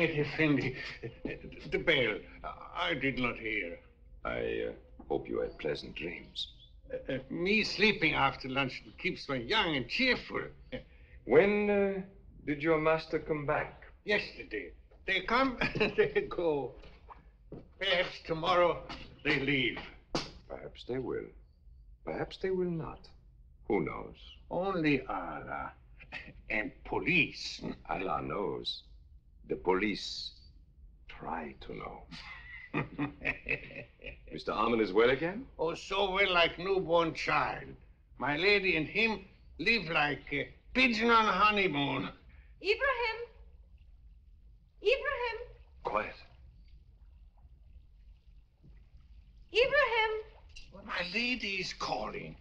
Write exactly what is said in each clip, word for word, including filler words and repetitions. Ahmed Effendi, the bell. I did not hear. I uh, hope you had pleasant dreams. Uh, uh, me sleeping after luncheon keeps me young and cheerful. When uh, did your master come back? Yesterday. They come and they go. Perhaps tomorrow they leave. Perhaps they will. Perhaps they will not. Who knows? Only Allah and police. Allah knows. The police try to know. Mister Armine is well again? Oh, so well, like newborn child. My lady and him live like a pigeon on honeymoon. Ibrahim! Ibrahim! Quiet. Ibrahim! Well, my lady is calling.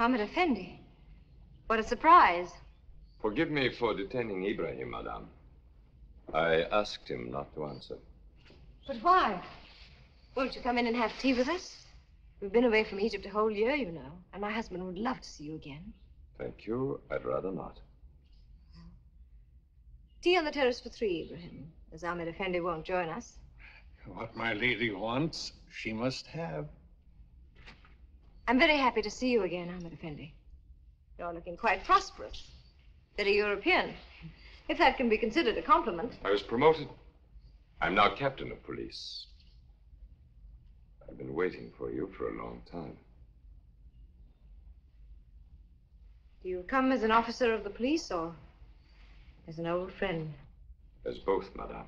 Ahmed Effendi, what a surprise. Forgive me for detaining Ibrahim, madame. I asked him not to answer. But why? Won't you come in and have tea with us? We've been away from Egypt a whole year, you know, and my husband would love to see you again. Thank you. I'd rather not. Well, tea on the terrace for three, Ibrahim, as Ahmed Effendi won't join us. What my lady wants, she must have. I'm very happy to see you again, Ahmed Effendi. You're looking quite prosperous. Very European, if that can be considered a compliment. I was promoted. I'm now captain of police. I've been waiting for you for a long time. Do you come as an officer of the police or as an old friend? As both, madame.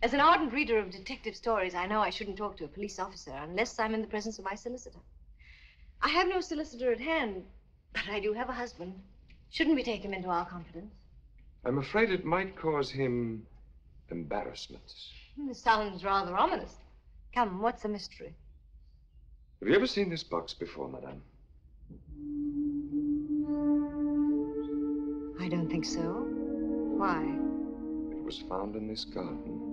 As an ardent reader of detective stories, I know I shouldn't talk to a police officer unless I'm in the presence of my solicitor. I have no solicitor at hand, but I do have a husband. Shouldn't we take him into our confidence? I'm afraid it might cause him embarrassment. This sounds rather ominous. Come, what's the mystery? Have you ever seen this box before, madame? I don't think so. Why? It was found in this garden.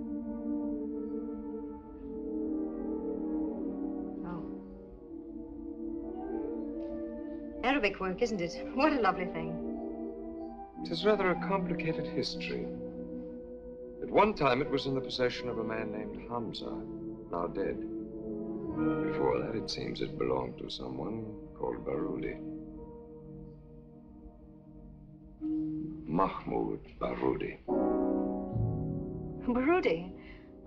Arabic work, isn't it? What a lovely thing. It is rather a complicated history. At one time, it was in the possession of a man named Hamza, now dead. Before that, it seems it belonged to someone called Baroudi. Mahmoud Baroudi. Baroudi?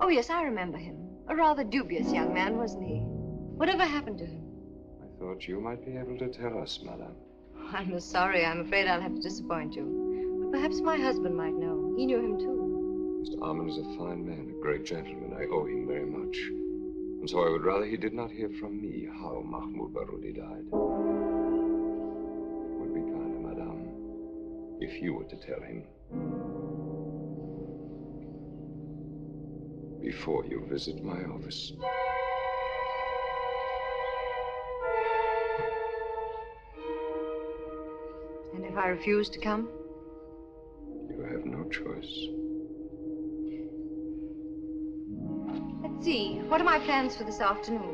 Oh, yes, I remember him. A rather dubious young man, wasn't he? Whatever happened to him? Thought you might be able to tell us, madame. I'm sorry. I'm afraid I'll have to disappoint you. But perhaps my husband might know. He knew him too. Mister Armine is a fine man, a great gentleman. I owe him very much. And so I would rather he did not hear from me how Mahmoud Baroudi died. It would be kinder, madame, if you were to tell him. Before you visit my office. I refuse to come? You have no choice. Let's see. What are my plans for this afternoon?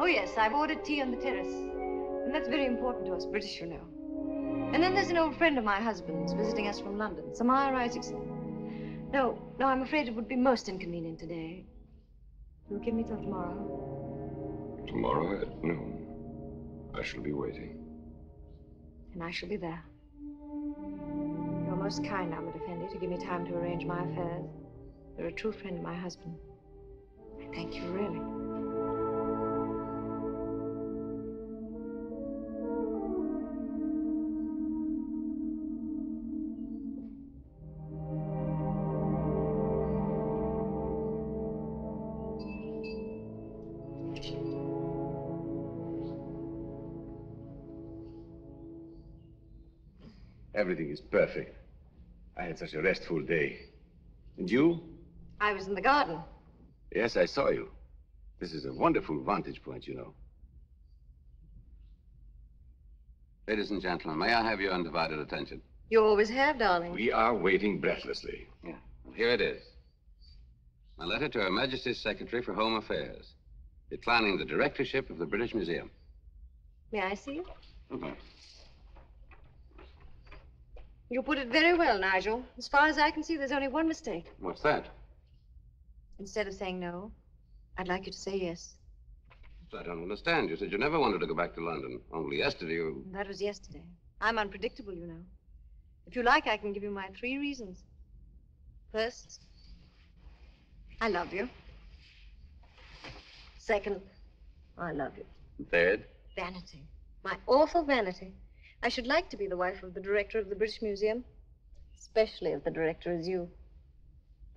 Oh, yes, I've ordered tea on the terrace. And that's very important to us British, you know. And then there's an old friend of my husband's visiting us from London, Sir Meyer Isaacson. No, no, I'm afraid it would be most inconvenient today. You'll give me till tomorrow? Tomorrow at noon. I shall be waiting. And I shall be there. You're most kind, Ahmed Effendi, to give me time to arrange my affairs. You're a true friend of my husband. I thank you, really. Everything is perfect. I had such a restful day. And you? I was in the garden. Yes, I saw you. This is a wonderful vantage point, you know. Ladies and gentlemen, may I have your undivided attention? You always have, darling. We are waiting breathlessly. Yeah. Well, here it is. My letter to Her Majesty's Secretary for Home Affairs, declining the directorship of the British Museum. May I see it? Okay. You put it very well, Nigel. As far as I can see, there's only one mistake. What's that? Instead of saying no, I'd like you to say yes. I don't understand. You said you never wanted to go back to London. Only yesterday you... That was yesterday. I'm unpredictable, you know. If you like, I can give you my three reasons. First, I love you. Second, I love you. Third? Vanity. My awful vanity. I should like to be the wife of the director of the British Museum, especially if the director is you.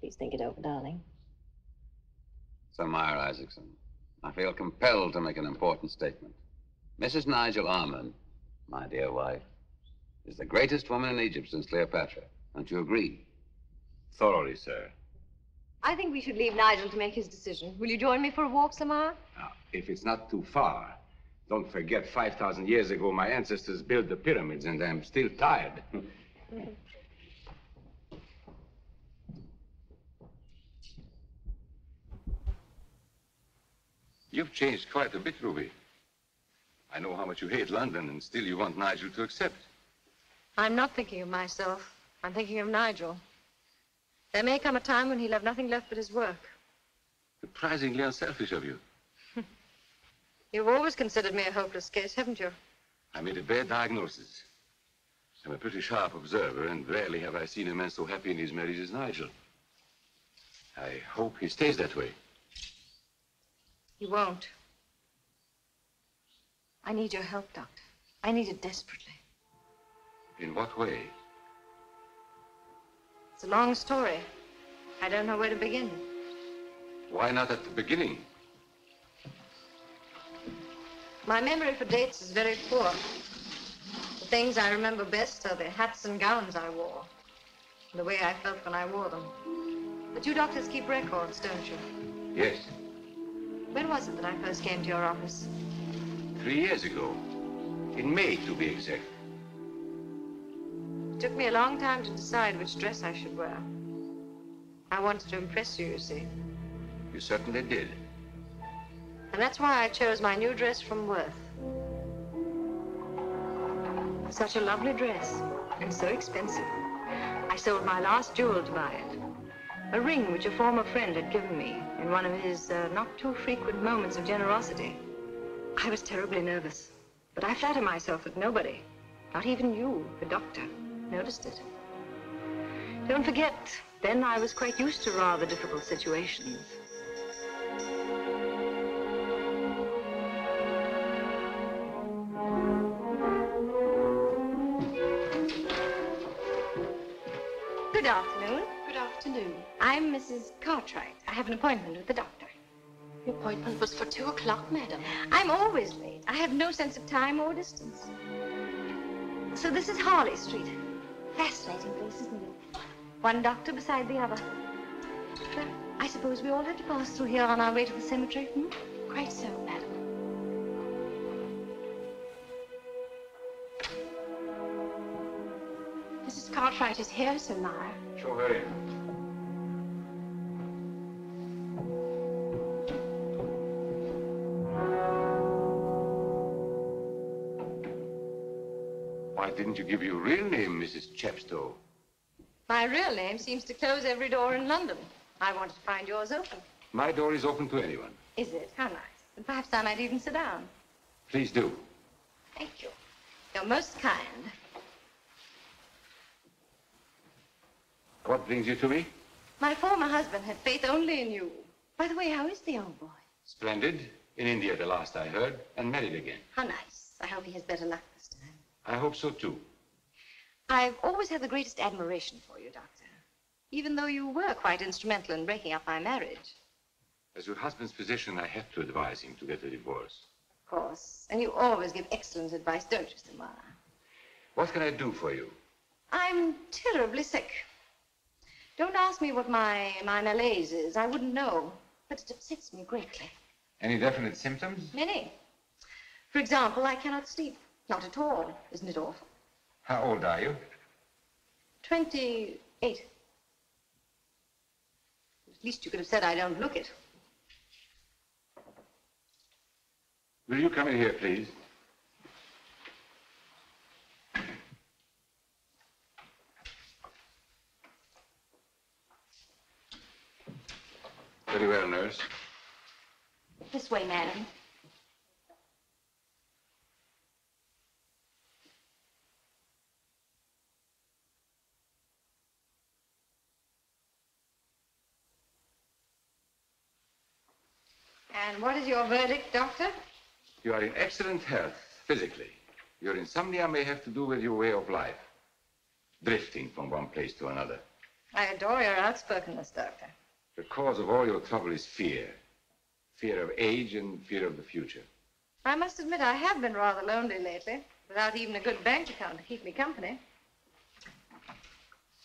Please think it over, darling. Sir Meyer Isaacson, I feel compelled to make an important statement. Missus Nigel Armine, my dear wife, is the greatest woman in Egypt since Cleopatra. Don't you agree? Thoroughly, sir. I think we should leave Nigel to make his decision. Will you join me for a walk, Sir Meyer? Now, if it's not too far, don't forget five thousand years ago my ancestors built the pyramids and I'm still tired. You've changed quite a bit, Ruby. I know how much you hate London, and still you want Nigel to accept. I'm not thinking of myself. I'm thinking of Nigel. There may come a time when he'll have nothing left but his work. Surprisingly unselfish of you. You've always considered me a hopeless case, haven't you? I made a bad diagnosis. I'm a pretty sharp observer, and rarely have I seen a man so happy in his marriage as Nigel. I hope he stays that way. He won't. I need your help, Doctor. I need it desperately. In what way? It's a long story. I don't know where to begin. Why not at the beginning? My memory for dates is very poor. The things I remember best are the hats and gowns I wore, and the way I felt when I wore them. But you doctors keep records, don't you? Yes. When was it that I first came to your office? Three years ago. In May, to be exact. It took me a long time to decide which dress I should wear. I wanted to impress you, you see. You certainly did. And that's why I chose my new dress from Worth. Such a lovely dress, and so expensive. I sold my last jewel to buy it. A ring which a former friend had given me in one of his uh, not too frequent moments of generosity. I was terribly nervous, but I flatter myself that nobody, not even you, the doctor, noticed it. Don't forget, then I was quite used to rather difficult situations. Good afternoon. Good afternoon. I'm Missus Cartwright. I have an appointment with the doctor. The appointment was for two o'clock, madam. I'm always late. I have no sense of time or distance. So this is Harley Street. Fascinating place, isn't it? One doctor beside the other. Well, I suppose we all have to pass through here on our way to the cemetery, hmm? Quite so, madam. Missus Cartwright is here, Sir Meyer. Show her in. Didn't you give your real name, Missus Chepstow? My real name seems to close every door in London. I wanted to find yours open. My door is open to anyone. Is it? How nice. And perhaps I might even sit down. Please do. Thank you. You're most kind. What brings you to me? My former husband had faith only in you. By the way, how is the old boy? Splendid. In India, the last I heard, and married again. How nice. I hope he has better luck this time. I hope so, too. I've always had the greatest admiration for you, Doctor, even though you were quite instrumental in breaking up my marriage. As your husband's physician, I have to advise him to get a divorce. Of course. And you always give excellent advice, don't you, Sir Meyer? What can I do for you? I'm terribly sick. Don't ask me what my, my malaise is. I wouldn't know. But it upsets me greatly. Any definite symptoms? Many. For example, I cannot sleep. Not at all. Isn't it awful? How old are you? twenty-eight. At least you could have said I don't look it. Will you come in here, please? Very well, nurse. This way, madam. And what is your verdict, doctor? You are in excellent health, physically. Your insomnia may have to do with your way of life. Drifting from one place to another. I adore your outspokenness, doctor. The cause of all your trouble is fear. Fear of age and fear of the future. I must admit I have been rather lonely lately, without even a good bank account to keep me company.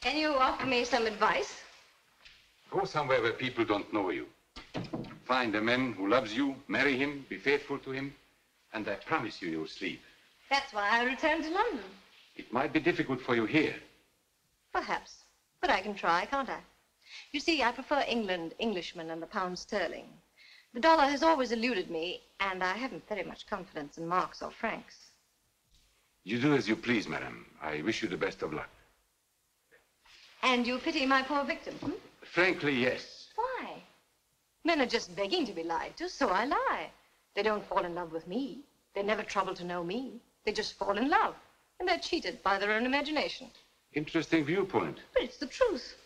Can you offer me some advice? Go somewhere where people don't know you. Find a man who loves you, marry him, be faithful to him, and I promise you, you'll sleep. That's why I returned to London. It might be difficult for you here. Perhaps, but I can try, can't I? You see, I prefer England, Englishmen, and the pound sterling. The dollar has always eluded me, and I haven't very much confidence in marks or francs. You do as you please, madam. I wish you the best of luck. And you pity my poor victim, hmm? Frankly, yes. Why? Men are just begging to be lied to, so I lie. They don't fall in love with me. They never trouble to know me. They just fall in love, and they're cheated by their own imagination. Interesting viewpoint. But it's the truth.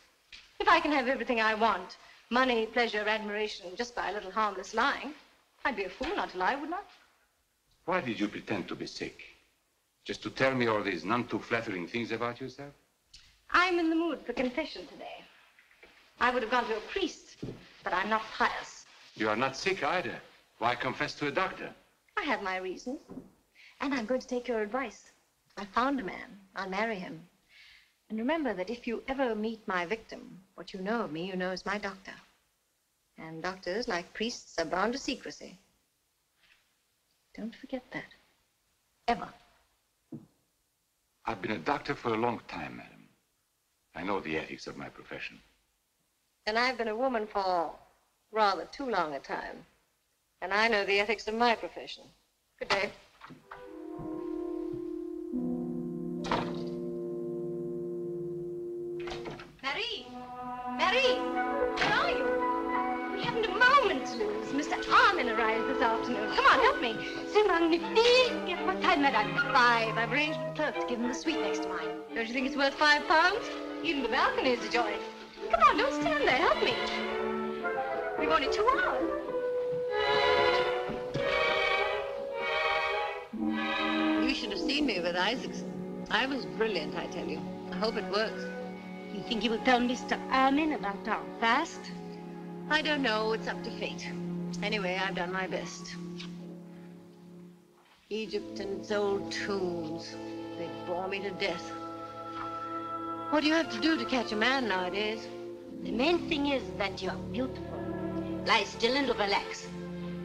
If I can have everything I want, money, pleasure, admiration, just by a little harmless lying, I'd be a fool not to lie, wouldn't I? Why did you pretend to be sick? Just to tell me all these none-too-flattering things about yourself? I'm in the mood for confession today. I would have gone to a priest, but I'm not pious. You are not sick either. Why confess to a doctor? I have my reasons, and I'm going to take your advice. I found a man. I'll marry him. And remember that if you ever meet my victim, what you know of me, you know as my doctor. And doctors, like priests, are bound to secrecy. Don't forget that. Ever. I've been a doctor for a long time, madam. I know the ethics of my profession. And I've been a woman for rather too long a time. And I know the ethics of my profession. Good day. Marie! Marie! Where are you? We haven't a moment to lose. Mister Armine arrives this afternoon. Come on, help me. C'est magnifique. What time, madame? Five. I've arranged for the clerk to give him the suite next to mine. Don't you think it's worth five pounds? Even the balcony is a joy. Come on, don't stand there. Help me. We've only two hours. You should have seen me with Isaacson. I was brilliant, I tell you. I hope it works. You think you will tell Mister Armine about our past? I don't know. It's up to fate. Anyway, I've done my best. Egypt and its old tombs. They bore me to death. What do you have to do to catch a man nowadays? The main thing is that you're beautiful. Lie still and relax.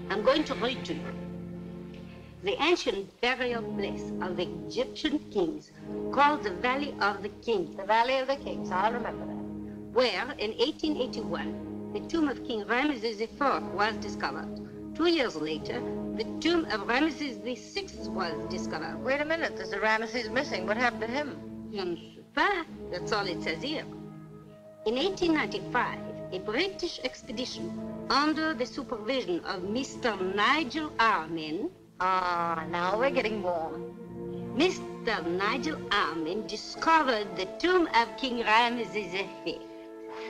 I'm going to read to you. The ancient burial place of the Egyptian kings, called the Valley of the Kings. The Valley of the Kings, I'll remember that. Where, in eighteen eighty-one, the tomb of King Ramesses the fourth was discovered. Two years later, the tomb of Ramesses the sixth was discovered. Wait a minute, there's a Ramesses missing. What happened to him? Je ne sais pas. That's all it says here. In eighteen ninety-five, a British expedition, under the supervision of Mister Nigel Armine. Ah, now we're getting warm. Mister Nigel Armine discovered the tomb of King Ramesses the fifth.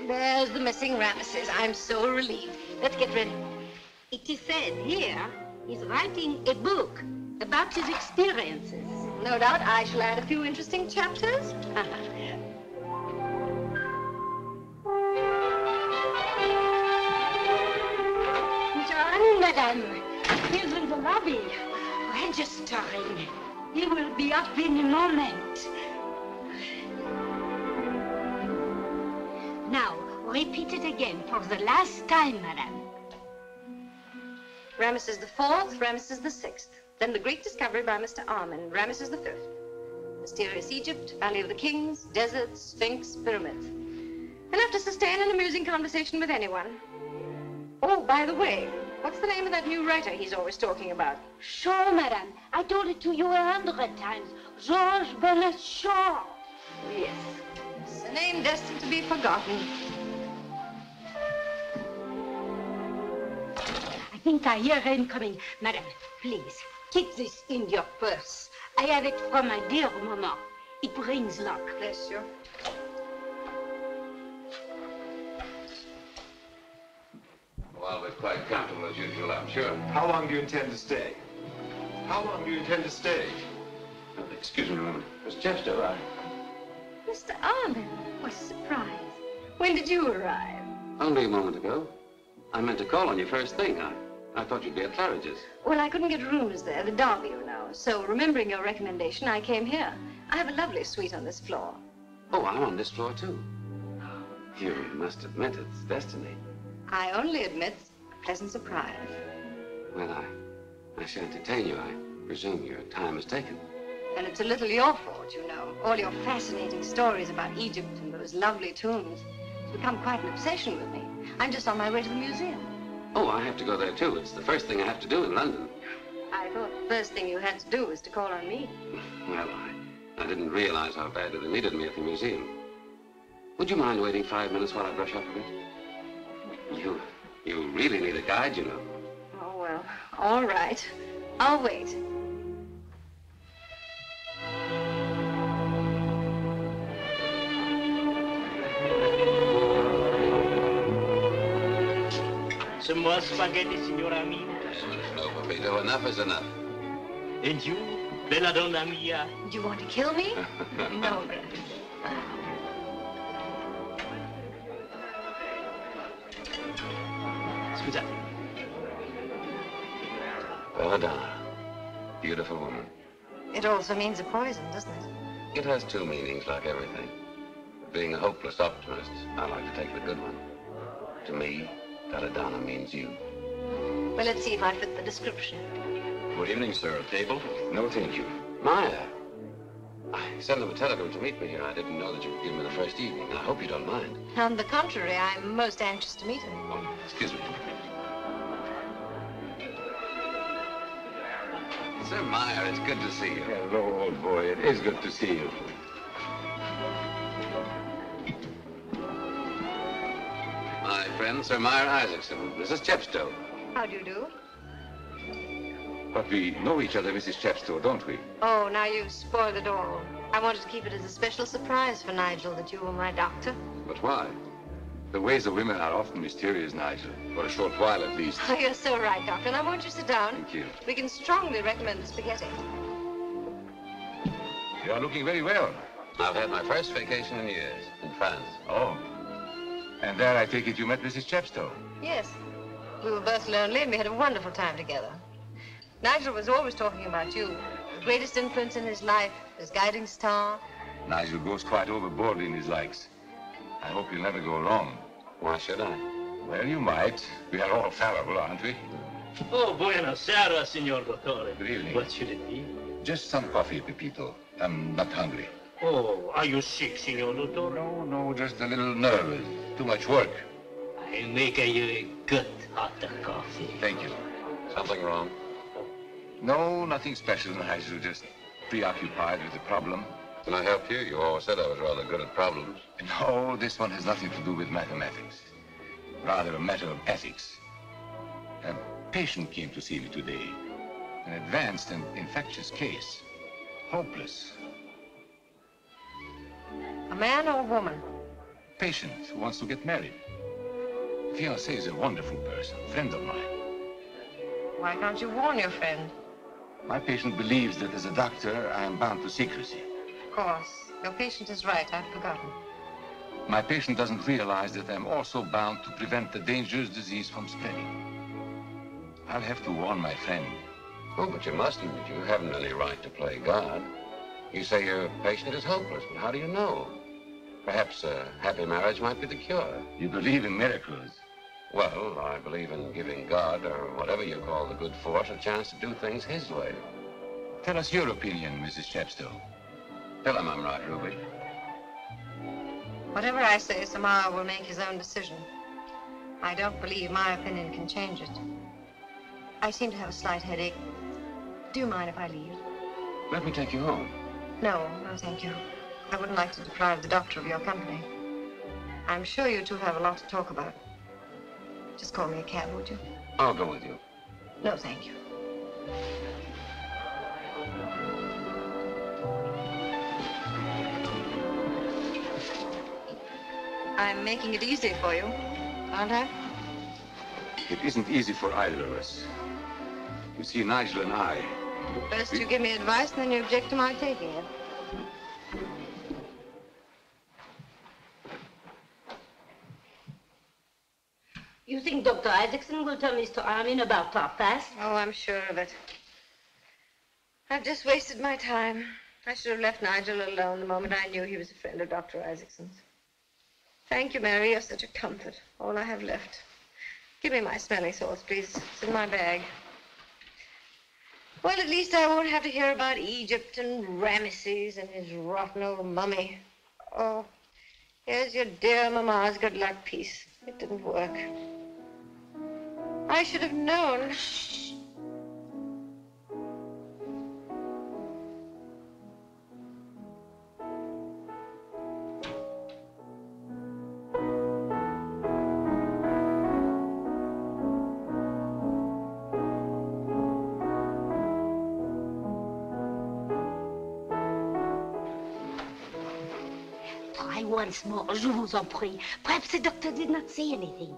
There's the missing Ramesses. I'm so relieved. Let's get ready. It is said here he's writing a book about his experiences. No doubt I shall add a few interesting chapters. Jean, madame. He's in the lobby, registering. He will be up in a moment. Now, repeat it again for the last time, madame. Ramesses the fourth, Ramesses the sixth. Then the great discovery by Mister Armine, Ramesses the fifth. Mysterious Egypt, Valley of the Kings, deserts, Sphinx, pyramids. Enough have to sustain an amusing conversation with anyone. Oh, by the way, what's the name of that new writer he's always talking about? Shaw, madame. I told it to you a hundred times. George Bernard Shaw. Yes. It's a name destined to be forgotten. I think I hear him coming. Madame, please, keep this in your purse. I have it from my dear maman. It brings luck. Bless you. Well, we're quite comfortable as usual, I'm sure. How long do you intend to stay? How long do you intend to stay? Oh, excuse me a moment. Miss Chepstow arrived. Mister Armine, what a surprise. When did you arrive? Only a moment ago. I meant to call on you first thing. I, I thought you'd be at Claridge's. Well, I couldn't get rooms there, the Derby, you know. So, remembering your recommendation, I came here. I have a lovely suite on this floor. Oh, I'm on this floor, too. You must admit it's destiny. I only admit a pleasant surprise. Well, I, I shan't detain you. I presume your time is taken. Then it's a little your fault, you know. All your fascinating stories about Egypt and those lovely tombs. It's become quite an obsession with me. I'm just on my way to the museum. Oh, I have to go there, too. It's the first thing I have to do in London. I thought the first thing you had to do was to call on me. Well, I, I didn't realize how badly they needed me at the museum. Would you mind waiting five minutes while I brush up a bit? You, you really need a guide, you know. Oh, well, all right. I'll wait. Some more spaghetti, Signor Armine. No, Papito, enough is enough. And you, Belladonna mia. Do you want to kill me? No, then. Belladonna. Beautiful woman. It also means a poison, doesn't it? It has two meanings, like everything. Being a hopeless optimist, I like to take the good one. To me, Belladonna means you. Well, let's see if I fit the description. Good evening, sir. Table? No, thank you. Maya. I sent them a telegram to meet me here. I didn't know that you would give me the first evening. I hope you don't mind. On the contrary, I'm most anxious to meet him. Oh, excuse me. Sir Meyer, it's good to see you. Hello, old boy. It is good to see you. My friend, Sir Meyer Isaacson. Missus Chepstow. How do you do? But we know each other, Missus Chepstow, don't we? Oh, now you've spoiled it all. I wanted to keep it as a special surprise for Nigel that you were my doctor. But why? The ways of women are often mysterious, Nigel. For a short while, at least. Oh, you're so right, Doctor. Now, won't you sit down? Thank you. We can strongly recommend spaghetti. You are looking very well. I've had my first vacation in years, in France. Oh. And there, I take it, you met Missus Chepstow? Yes. We were both lonely, and we had a wonderful time together. Nigel was always talking about you. The greatest influence in his life, his guiding star. Nigel goes quite overboard in his likes. I hope you'll never go wrong. Why should I? Well, you might. We are all fallible, aren't we? Oh, buenos aires, Signor Dottore. Good evening. What should it be? Just some coffee, Pepito. I'm not hungry. Oh, are you sick, Signor Dottore? No, no, just a little nervous. Too much work. I make you a good hot coffee. Thank you. Something wrong? No, nothing special, Nigel. Just preoccupied with the problem. Can I help you? You always said I was rather good at problems. No, this one has nothing to do with mathematics. Rather a matter of ethics. A patient came to see me today. An advanced and infectious case. Hopeless. A man or a woman? Patient who wants to get married. The fiancé is a wonderful person, friend of mine. Why can't you warn your friend? My patient believes that as a doctor, I am bound to secrecy. Of course. Your patient is right. I've forgotten. My patient doesn't realize that I'm also bound to prevent the dangerous disease from spreading. I'll have to warn my friend. Oh, but you mustn't. You haven't any right to play God. You say your patient is hopeless, but how do you know? Perhaps a happy marriage might be the cure. You believe in miracles? Well, I believe in giving God, or whatever you call the good force, a chance to do things his way. Tell us your opinion, Missus Chepstow. Tell him I'm right, Ruby. Whatever I say, Sir Meyer will make his own decision. I don't believe my opinion can change it. I seem to have a slight headache. Do you mind if I leave? Let me take you home. No, no, thank you. I wouldn't like to deprive the doctor of your company. I'm sure you two have a lot to talk about. Just call me a cab, would you? I'll go with you. No, thank you. I'm making it easy for you, aren't I? It isn't easy for either of us. You see, Nigel and I... First we... you give me advice, and then you object to my taking it. You think Doctor Isaacson will tell Mister Armine about our past? Oh, I'm sure of it. I've just wasted my time. I should have left Nigel alone the moment I knew he was a friend of Doctor Isaacson's. Thank you, Mary. You're such a comfort. All I have left. Give me my smelling salts, please. It's in my bag. Well, at least I won't have to hear about Egypt and Ramesses and his rotten old mummy. Oh, here's your dear Mama's good luck piece. It didn't work. I should have known. Shh. Try once more, je vous en prie. Perhaps the doctor did not say anything.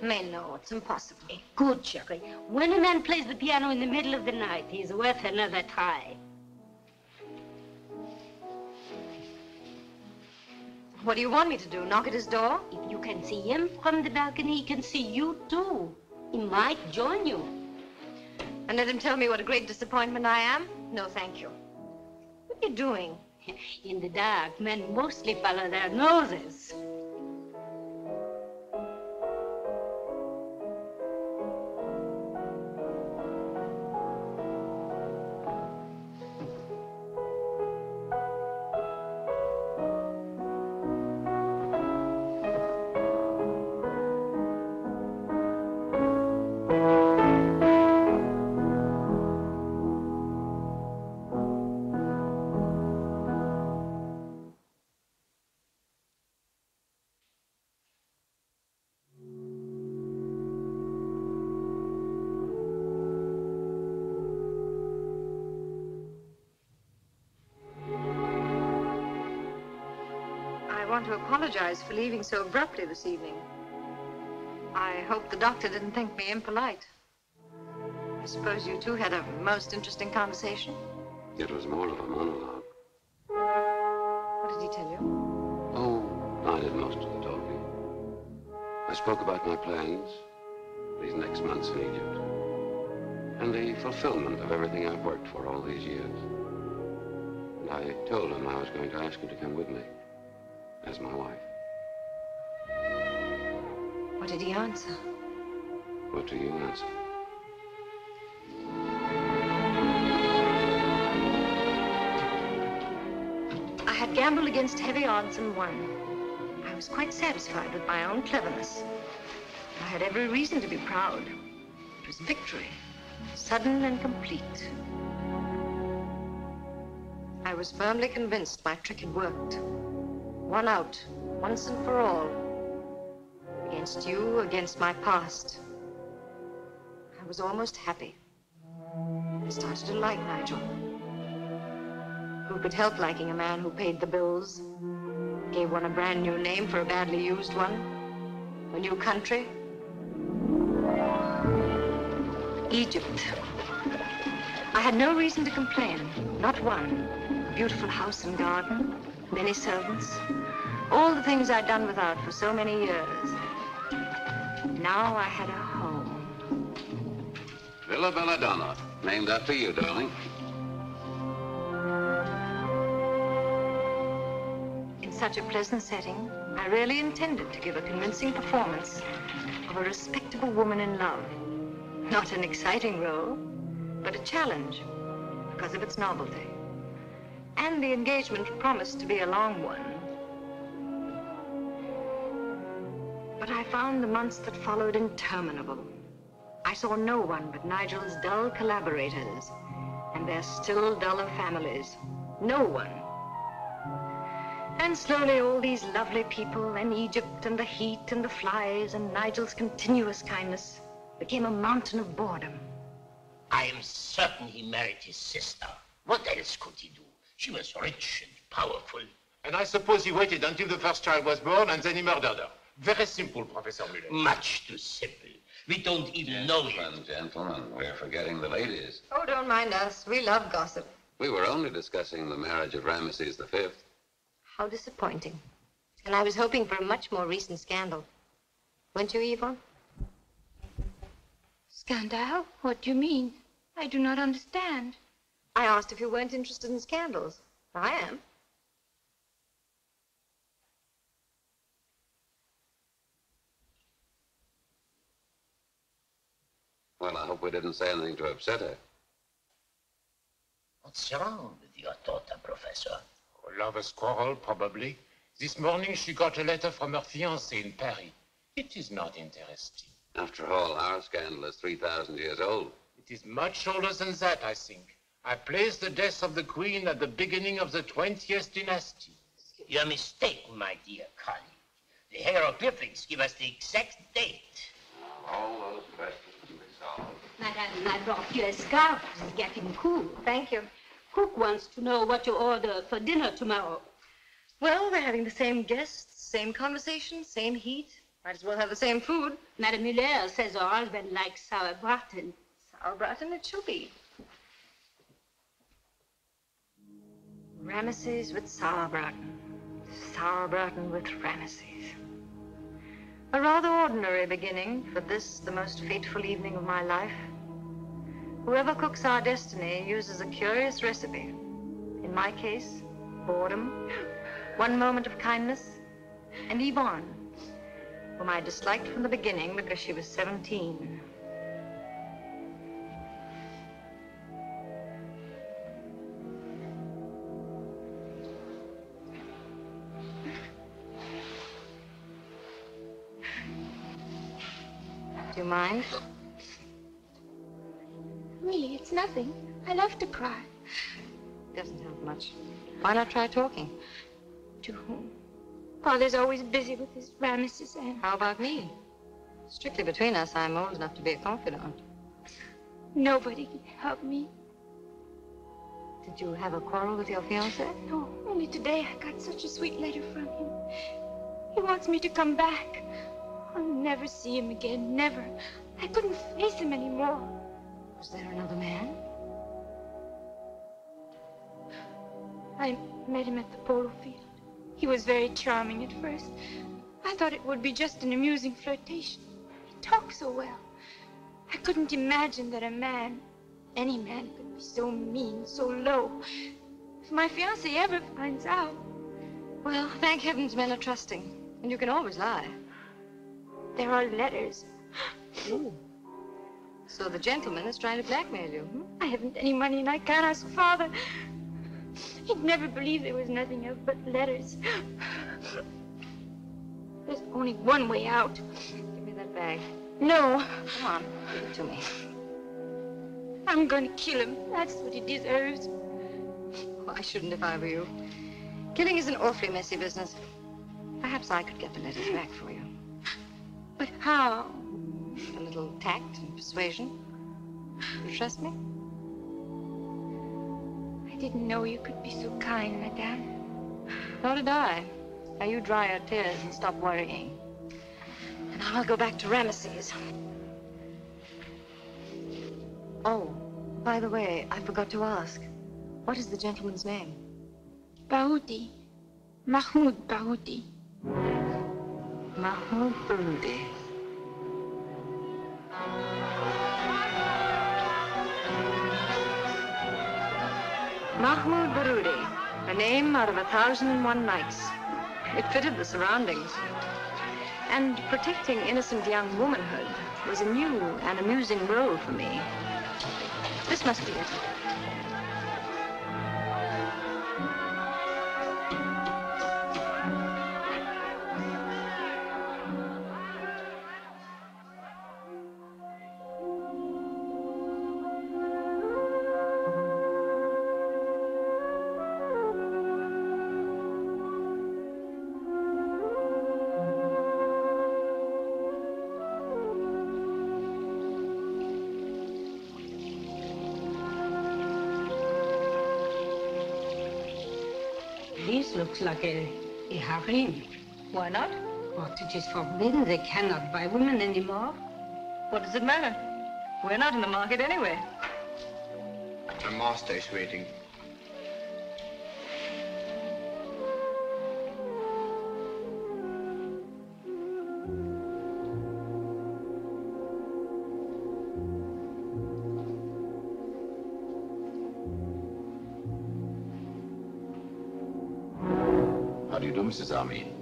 Mais no, it's impossible. Good, Sherry. When a man plays the piano in the middle of the night, he's worth another try. What do you want me to do? Knock at his door? If you can see him from the balcony, he can see you too. He might join you. And let him tell me what a great disappointment I am? No, thank you. What are you doing? In the dark, men mostly follow their noses. I apologize for leaving so abruptly this evening. I hope the doctor didn't think me impolite. I suppose you two had a most interesting conversation. It was more of a monologue. What did he tell you? Oh, I did most of the talking. I spoke about my plans, these next months in Egypt, and the fulfillment of everything I've worked for all these years. And I told him I was going to ask him to come with me. As my wife. What did he answer? What do you answer? I had gambled against heavy odds and won. I was quite satisfied with my own cleverness. I had every reason to be proud. It was victory, sudden and complete. I was firmly convinced my trick had worked. One out, once and for all. Against you, against my past. I was almost happy. I started to like Nigel. Who could help liking a man who paid the bills? Gave one a brand new name for a badly used one? A new country? Egypt. I had no reason to complain, not one. A beautiful house and garden. Many servants, all the things I'd done without for so many years. Now I had a home. Villa Belladonna, named after you, darling. In such a pleasant setting, I really intended to give a convincing performance of a respectable woman in love. Not an exciting role, but a challenge because of its novelty. and the engagement promised to be a long one. But I found the months that followed interminable. I saw no one but Nigel's dull collaborators and their still duller families. No one. And slowly all these lovely people and Egypt and the heat and the flies and Nigel's continuous kindness became a mountain of boredom. I am certain he married his sister. What else could he do? She was rich and powerful. And I suppose he waited until the first child was born and then he murdered her. Very simple, Professor Müller. Much too simple. We don't even yes, know him. Gentlemen, we're forgetting the ladies. Oh, don't mind us. We love gossip. We were only discussing the marriage of Ramesses the fifth. How disappointing. And I was hoping for a much more recent scandal. Weren't you, Yvonne? Scandal? What do you mean? I do not understand. I asked if you weren't interested in scandals. I am. Well, I hope we didn't say anything to upset her. What's wrong with your daughter, Professor? Lover's quarrel, probably. This morning she got a letter from her fiancé in Paris. It is not interesting. After all, our scandal is three thousand years old. It is much older than that, I think. I placed the death of the queen at the beginning of the twentieth dynasty. You're mistaken, my dear colleague. The hieroglyphics give us the exact date. All those questions resolved. Madame and I brought you a scarf. It's getting cool. Thank you. Cook wants to know what you order for dinner tomorrow. Well, we're having the same guests, same conversation, same heat. Might as well have the same food. Madame Müller says Orlven likes sauerbraten. Sauerbraten it shall be. Ramesses with sauerbraten. Sauerbraten with Ramesses. A rather ordinary beginning for this, the most fateful evening of my life. Whoever cooks our destiny uses a curious recipe. In my case, boredom, one moment of kindness, and Yvonne, whom I disliked from the beginning because she was seventeen. Do you mind? Really, it's nothing. I love to cry. Doesn't help much. Why not try talking? To whom? Father's always busy with his Ramesses and... How about me? Strictly between us, I'm old enough to be a confidant. Nobody can help me. Did you have a quarrel with your fiancé? No, only today I got such a sweet letter from him. He wants me to come back. I'll never see him again, never. I couldn't face him anymore. Was there another man? I met him at the polo field. He was very charming at first. I thought it would be just an amusing flirtation. He talked so well. I couldn't imagine that a man, any man, could be so mean, so low. If my fiancé ever finds out... Well, thank heavens men are trusting. And you can always lie. There are letters. Ooh. So the gentleman is trying to blackmail you, hmm? I haven't any money and I can't ask Father. He'd never believe there was nothing else but letters. There's only one way out. Give me that bag. No. Come on, give it to me. I'm going to kill him. That's what he deserves. Oh, I shouldn't if I were you. Killing is an awfully messy business. Perhaps I could get the letters back for you. But how? A little tact and persuasion. You trust me? I didn't know you could be so kind, Madame. Nor did I. Now you dry your tears and stop worrying. And now I'll go back to Ramesses. Oh, by the way, I forgot to ask. What is the gentleman's name? Baroudi. Mahmoud Baroudi. Mahmoud Baroudi. Mahmoud Baroudi, a name out of a thousand and one nights. It fitted the surroundings. And protecting innocent young womanhood was a new and amusing role for me. This must be it. looks like a, a harem. Why not? Well, it is forbidden. They cannot buy women anymore. What does it matter? We're not in the market anyway. My master is waiting. How do you do, Missus Armine?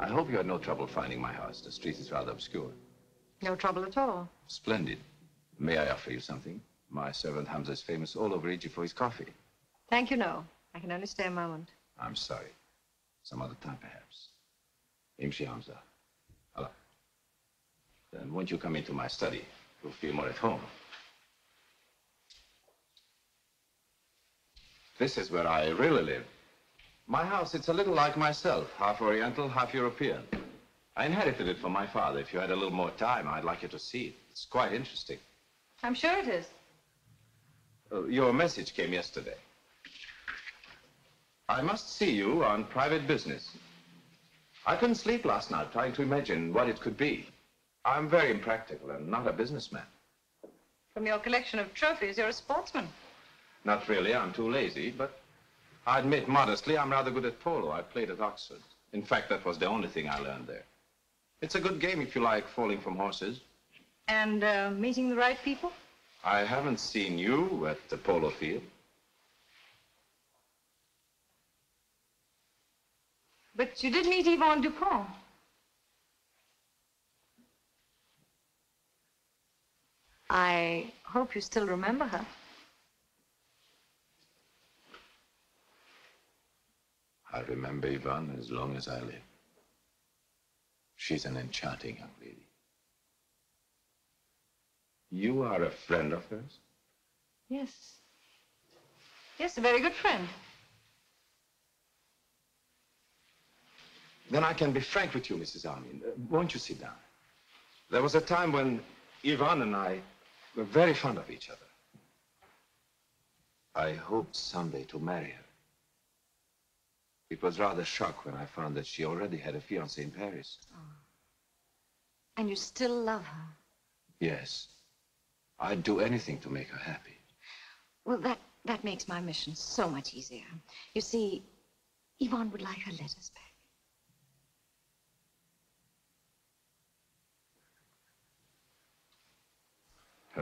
I hope you had no trouble finding my house. The street is rather obscure. No trouble at all. Splendid. May I offer you something? My servant Hamza is famous all over Egypt for his coffee. Thank you, no. I can only stay a moment. I'm sorry. Some other time, perhaps. Imshi Hamza. Hello. Then won't you come into my study? You'll feel more at home. This is where I really live. My house, it's a little like myself, half Oriental, half European. I inherited it from my father. If you had a little more time, I'd like you to see it. It's quite interesting. I'm sure it is. Uh, your message came yesterday. I must see you on private business. I couldn't sleep last night trying to imagine what it could be. I'm very impractical and not a businessman. From your collection of trophies, you're a sportsman. Not really. I'm too lazy, but I admit modestly, I'm rather good at polo. I played at Oxford. In fact, that was the only thing I learned there. It's a good game if you like falling from horses. And uh, meeting the right people? I haven't seen you at the polo field. But you did meet Yvonne Dupont. I hope you still remember her. I remember Yvonne as long as I live. She's an enchanting young lady. You are a friend of hers? Yes. Yes, a very good friend. Then I can be frank with you, Missus Armine. Uh, won't you sit down? There was a time when Yvonne and I were very fond of each other. I hoped someday to marry her. It was rather a shock when I found that she already had a fiancé in Paris. Oh. And you still love her? Yes. I'd do anything to make her happy. Well, that, that makes my mission so much easier. You see, Yvonne would like her letters back.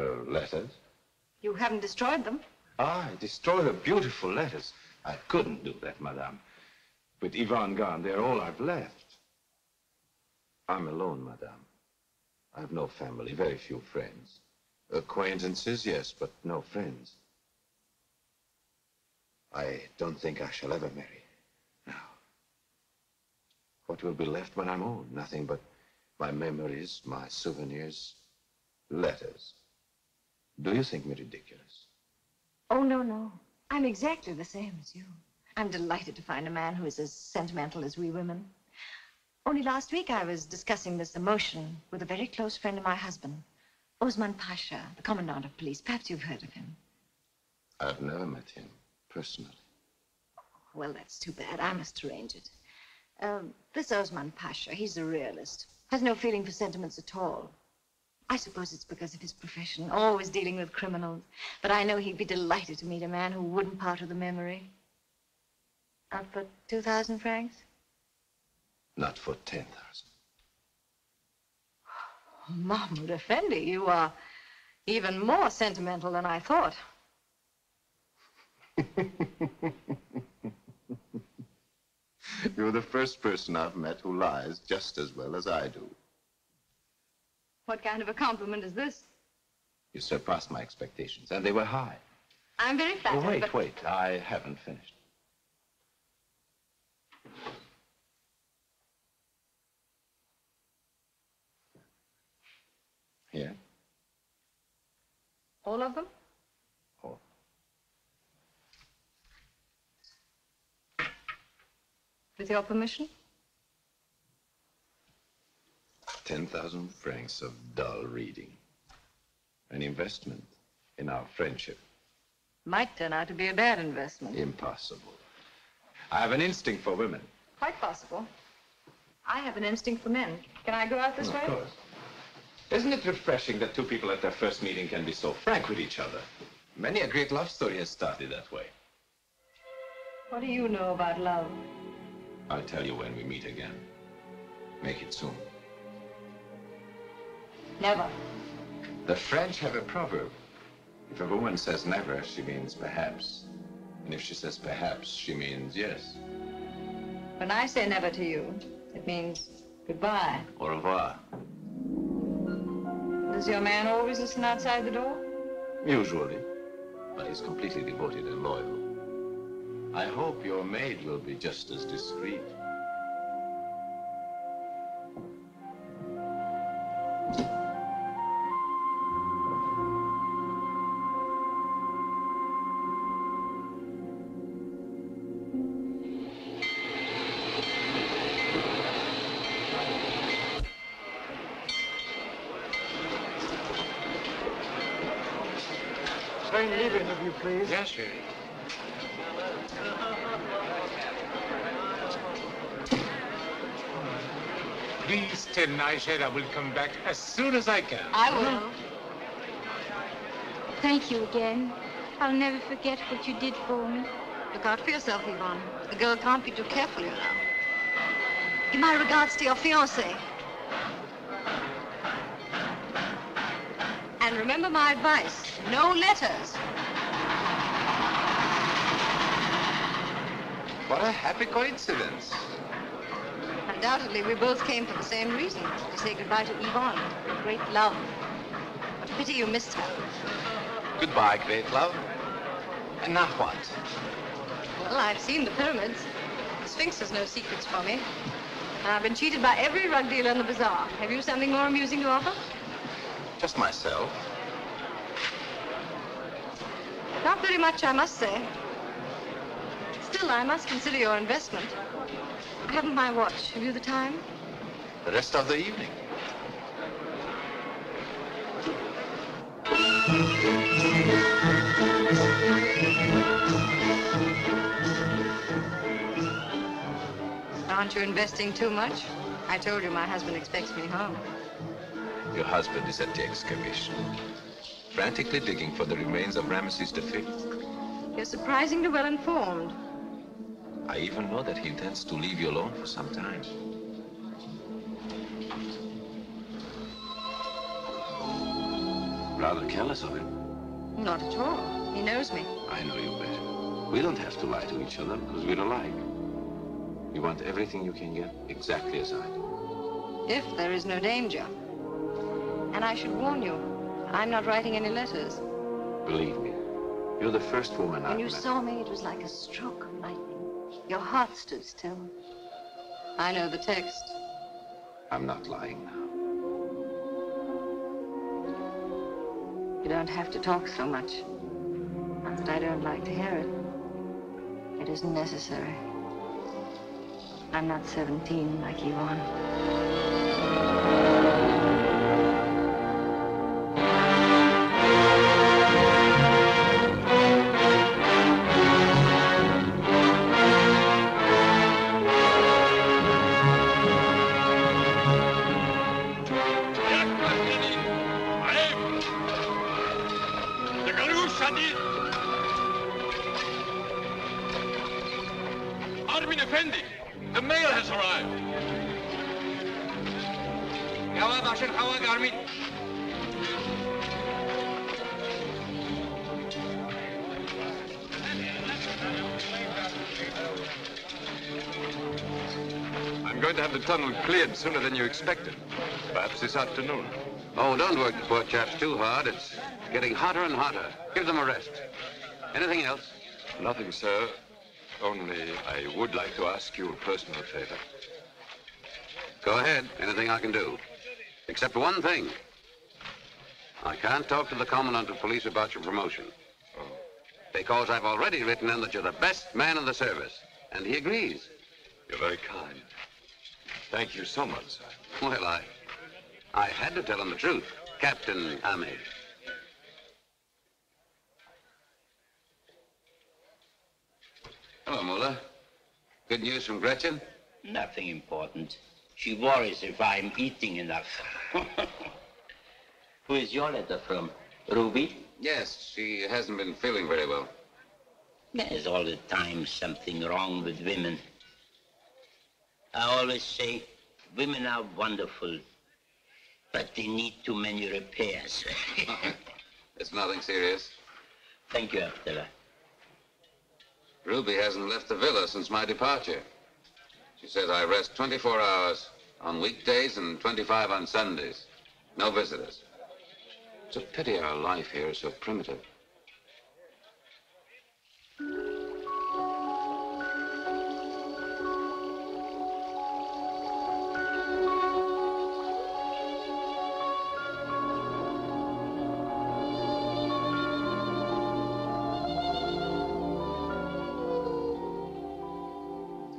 Her letters? You haven't destroyed them. Ah, I destroyed her beautiful letters. I couldn't do that, madame. With Yvonne gone, they're all I've left. I'm alone, madame. I've no family, very few friends. Acquaintances, yes, but no friends. I don't think I shall ever marry. Now, what will be left when I'm old? Nothing but my memories, my souvenirs, letters. Do you think me ridiculous? Oh, no, no. I'm exactly the same as you. I'm delighted to find a man who is as sentimental as we women. Only last week I was discussing this emotion with a very close friend of my husband, Osman Pasha, the commandant of police. Perhaps you've heard of him. I've never met him personally. Oh, well, that's too bad. I must arrange it. Um, this Osman Pasha, he's a realist, has no feeling for sentiments at all. I suppose it's because of his profession, always dealing with criminals. But I know he'd be delighted to meet a man who wouldn't part with the memory. Not for two thousand francs? Not for ten thousand. Oh, Mahmoud Effendi, you are even more sentimental than I thought. You're the first person I've met who lies just as well as I do. What kind of a compliment is this? You surpassed my expectations, and they were high. I'm very flattered, oh, wait, but... wait, I haven't finished. Yeah? All of them? All. With your permission? Ten thousand francs of dull reading. An investment in our friendship. Might turn out to be a bad investment. Impossible. I have an instinct for women. Quite possible. I have an instinct for men. Can I go out this way? Of course. Isn't it refreshing that two people at their first meeting can be so frank with each other? Many a great love story has started that way. What do you know about love? I'll tell you when we meet again. Make it soon. Never. The French have a proverb. If a woman says never, she means perhaps. And if she says perhaps, she means yes. When I say never to you, it means goodbye. Au revoir. Does your man always listen outside the door? Usually. But he's completely devoted and loyal. I hope your maid will be just as discreet. Sign leaving of you, please. Yes, really. Please tell Nigel I will come back as soon as I can. I will. Thank you again. I'll never forget what you did for me. Look out for yourself, Yvonne. The girl can't be too careful, you know. Give my regards to your fiancé. And remember my advice, no letters. What a happy coincidence. Undoubtedly, we both came for the same reason, to say goodbye to Yvonne, great love. What a pity you missed her. Goodbye, great love. And now what? Well, I've seen the pyramids. The Sphinx has no secrets for me. And I've been cheated by every rug dealer in the bazaar. Have you something more amusing to offer? Just myself. Not very much, I must say. Still, I must consider your investment. I haven't my watch. Have you the time? The rest of the evening. Aren't you investing too much? I told you my husband expects me home. Your husband is at the excavation, frantically digging for the remains of Ramesses the fifth. You're surprisingly well informed. I even know that he intends to leave you alone for some time. Rather careless of him. Not at all. He knows me. I know you better. We don't have to lie to each other because we're alike. You want everything you can get exactly as I do. If there is no danger. And I should warn you, I'm not writing any letters. Believe me, you're the first woman I've met. When you saw me, it was like a stroke of lightning. Your heart stood still. I know the text. I'm not lying now. You don't have to talk so much. Not that I don't like to hear it. It isn't necessary. I'm not seventeen like Yvonne. Cleared sooner than you expected. Perhaps this afternoon. Oh, don't work the poor chaps too hard. It's getting hotter and hotter. Give them a rest. Anything else? Nothing, sir. Only I would like to ask you a personal favor. Go ahead. Anything I can do. Except one thing. I can't talk to the commandant of police about your promotion. Oh. Because I've already written in that you're the best man in the service. And he agrees. You're very kind. Thank you so much, sir. Well, I... I had to tell him the truth, Captain Ahmed. Hello, Muller. Good news from Gretchen? Nothing important. She worries if I'm eating enough. Who is your letter from? Ruby? Yes, she hasn't been feeling very well. There's all the time something wrong with women. I always say women are wonderful, but they need too many repairs. It's nothing serious. Thank you, Abdullah. Ruby hasn't left the villa since my departure. She says I rest twenty-four hours on weekdays and twenty-five on Sundays. No visitors. It's a pity our life here is so primitive.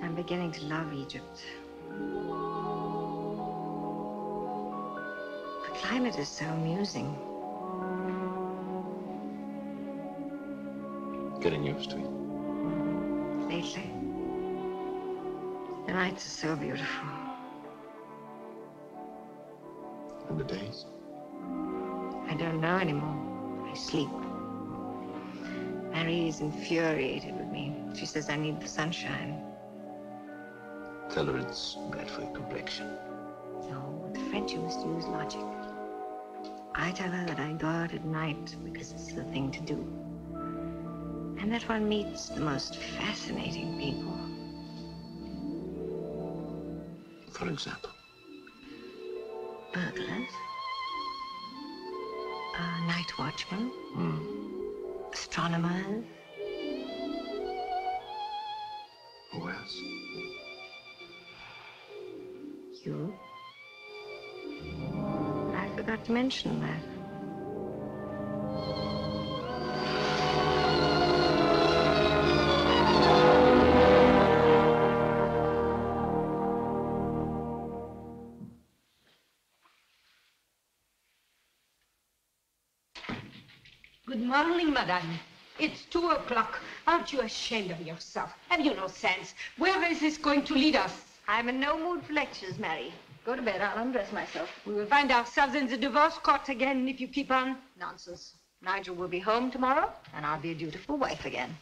I'm beginning to love Egypt. The climate is so amusing. Getting used to it. Lately. The nights are so beautiful. And the days? I don't know anymore. I sleep. Mary is infuriated with me. She says I need the sunshine. Tell her it's bad for your complexion. No, with the French you must use logic. I tell her that I go out at night because it's the thing to do. And that one meets the most fascinating people. For example? Burglars. Uh, night watchmen. Mm. Astronomers. Who else? You? I forgot to mention that. Good morning, madame. It's two o'clock. Aren't you ashamed of yourself? Have you no sense? Where is this going to lead us? I'm in no mood for lectures, Mary. Go to bed. I'll undress myself. We will find ourselves in the divorce court again if you keep on. Nonsense. Nigel will be home tomorrow, and I'll be a dutiful wife again.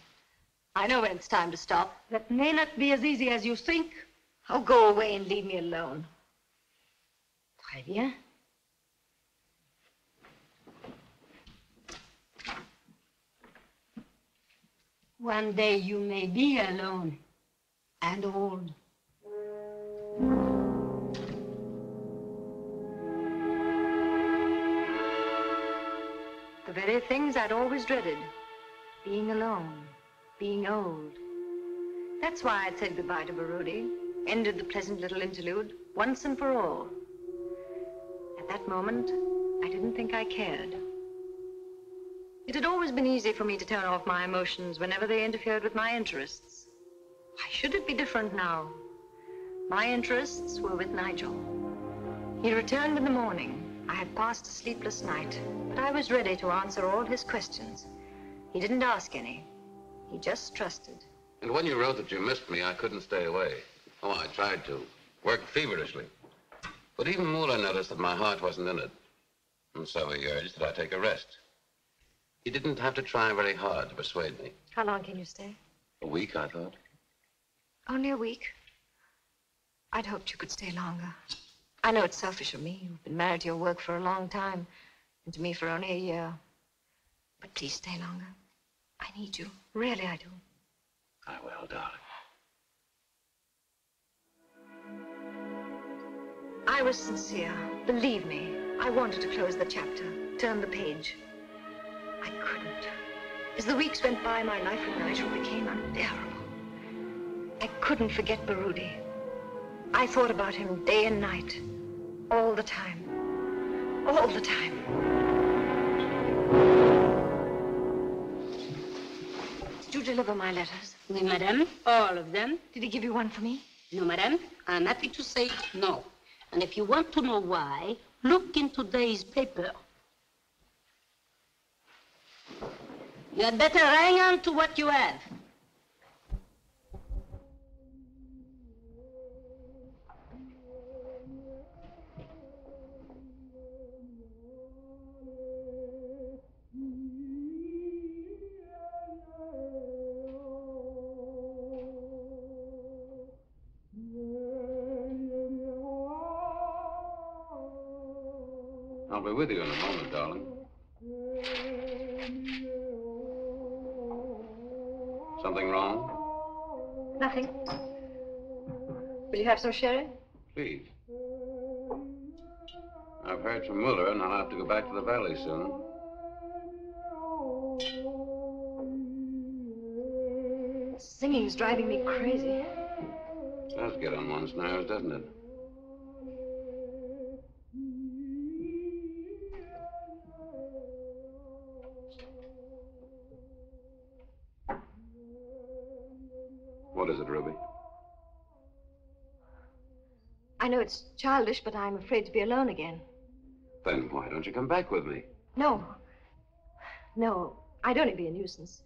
I know when it's time to stop. That may not be as easy as you think. Oh, go away and leave me alone. Très bien. One day you may be alone and old. The very things I'd always dreaded. Being alone, being old. That's why I'd said goodbye to Baroudi, ended the pleasant little interlude once and for all. At that moment, I didn't think I cared. It had always been easy for me to turn off my emotions whenever they interfered with my interests. Why should it be different now? My interests were with Nigel. He returned in the morning. I had passed a sleepless night, but I was ready to answer all his questions. He didn't ask any. He just trusted. And when you wrote that you missed me, I couldn't stay away. Oh, I tried to. Worked feverishly. But even Muller noticed that my heart wasn't in it. And so he urged that I take a rest. He didn't have to try very hard to persuade me. How long can you stay? A week, I thought. Only a week? I'd hoped you could stay longer. I know it's selfish of me. You've been married to your work for a long time, and to me for only a year. But please stay longer. I need you. Really, I do. I will, darling. I was sincere. Believe me, I wanted to close the chapter, turn the page. I couldn't. As the weeks went by, my life with Nigel became unbearable. I couldn't forget Baroudi. I thought about him day and night, all the time, all the time. Did you deliver my letters? Oui, madame, all of them. Did he give you one for me? No, madame, I'm happy to say no. And if you want to know why, look in today's paper. You had better hang on to what you have. I'll be with you in a moment, darling. Something wrong? Nothing. Will you have some sherry? Please. I've heard from Müller, and I'll have to go back to the valley soon. Singing's driving me crazy. It does get on one's nerves, doesn't it? What is it, Ruby? I know it's childish, but I'm afraid to be alone again. Then why don't you come back with me? No. No, I'd only be a nuisance.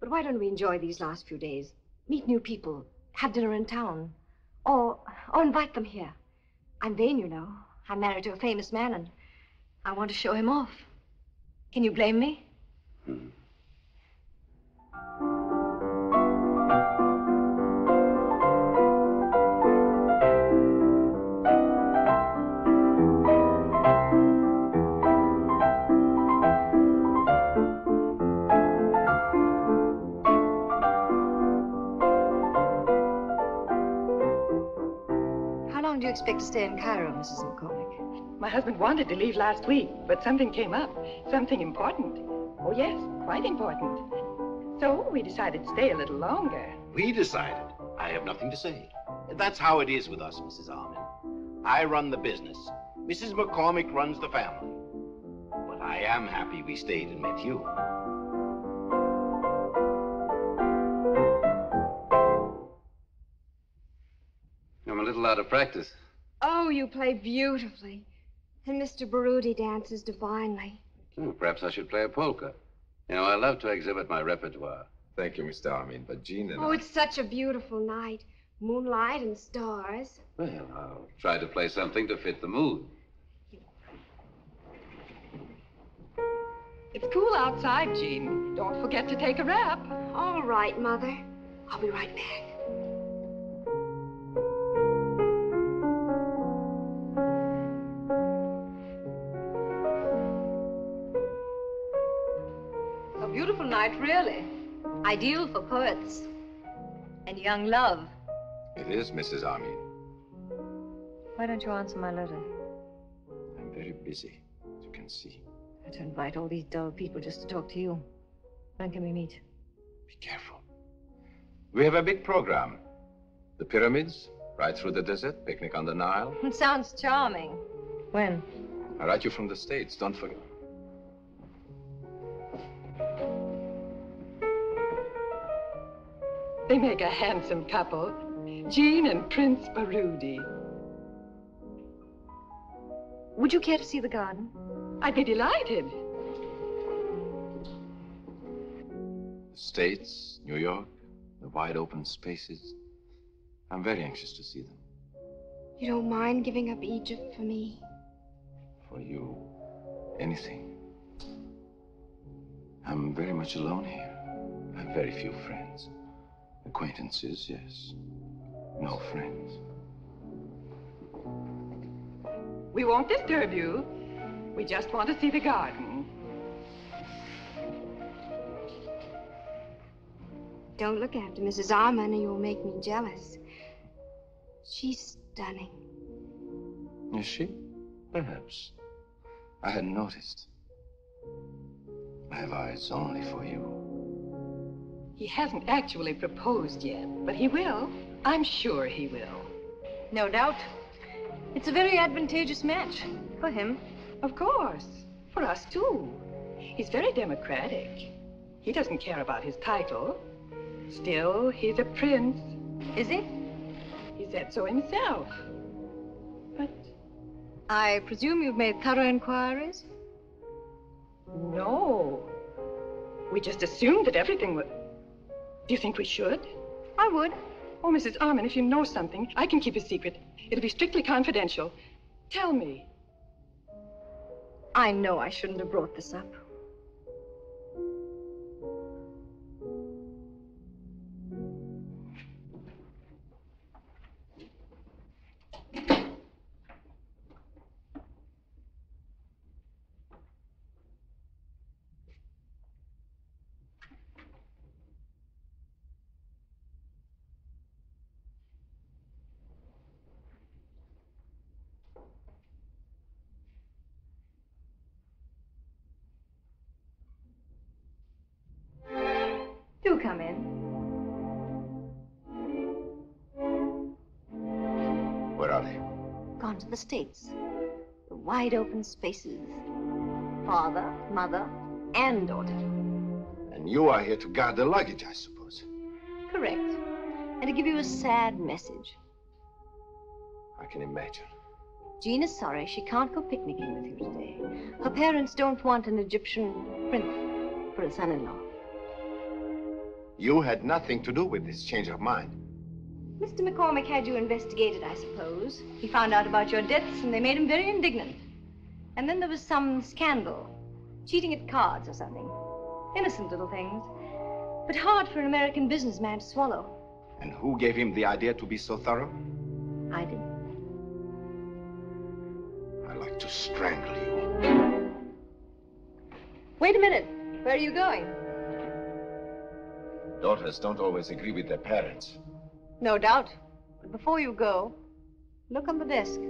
But why don't we enjoy these last few days? Meet new people, have dinner in town, or, or invite them here. I'm vain, you know. I'm married to a famous man, and I want to show him off. Can you blame me? Hmm. Expect to stay in Cairo, Missus McCormick? My husband wanted to leave last week, but something came up. Something important. Oh, yes, quite important. So we decided to stay a little longer. We decided? I have nothing to say. That's how it is with us, Missus Armine. I run the business. Missus McCormick runs the family. But I am happy we stayed and met you. I'm a little out of practice. Oh, you play beautifully. And Mister Baroudi dances divinely. Hmm, perhaps I should play a polka. You know, I love to exhibit my repertoire. Thank you, Mister Armine, but Jean and Oh, I... it's such a beautiful night. Moonlight and stars. Well, I'll try to play something to fit the mood. It's cool outside, Jean. Don't forget to take a wrap. All right, Mother. I'll be right back. Night, really. Ideal for poets and young love. It is, Missus Armine. Why don't you answer my letter? I'm very busy, as you can see. I don't invite all these dull people just to talk to you. When can we meet? Be careful. We have a big program. The pyramids, ride through the desert, picnic on the Nile. It sounds charming. When? I write you from the States, don't forget. They make a handsome couple, Jean and Prince Baroudi. Would you care to see the garden? I'd be delighted. The States, New York, the wide open spaces. I'm very anxious to see them. You don't mind giving up Egypt for me? For you, anything. I'm very much alone here. I have very few friends. Acquaintances, yes. No friends. We won't disturb you. We just want to see the garden. Don't look after Missus Armine or you'll make me jealous. She's stunning. Is she? Perhaps. I hadn't noticed. I have eyes only for you. He hasn't actually proposed yet, but he will. I'm sure he will. No doubt. It's a very advantageous match. For him. Of course. For us, too. He's very democratic. He doesn't care about his title. Still, he's a prince. Is he? He said so himself. But... I presume you've made thorough inquiries? No. We just assumed that everything was... Do you think we should? I would. Oh, Missus Armine, if you know something, I can keep a secret. It'll be strictly confidential. Tell me. I know I shouldn't have brought this up. down to the States. The wide open spaces. Father, mother, and daughter. And you are here to guard the luggage, I suppose. Correct. And to give you a sad message. I can imagine. Jean is sorry she can't go picnicking with you today. Her parents don't want an Egyptian prince for a son-in-law. You had nothing to do with this change of mind. Mister McCormick had you investigated, I suppose. He found out about your debts, and they made him very indignant. And then there was some scandal. Cheating at cards or something. Innocent little things. But hard for an American businessman to swallow. And who gave him the idea to be so thorough? I did. I'd like to strangle you. Wait a minute. Where are you going? Daughters don't always agree with their parents. No doubt. But before you go, look on the desk.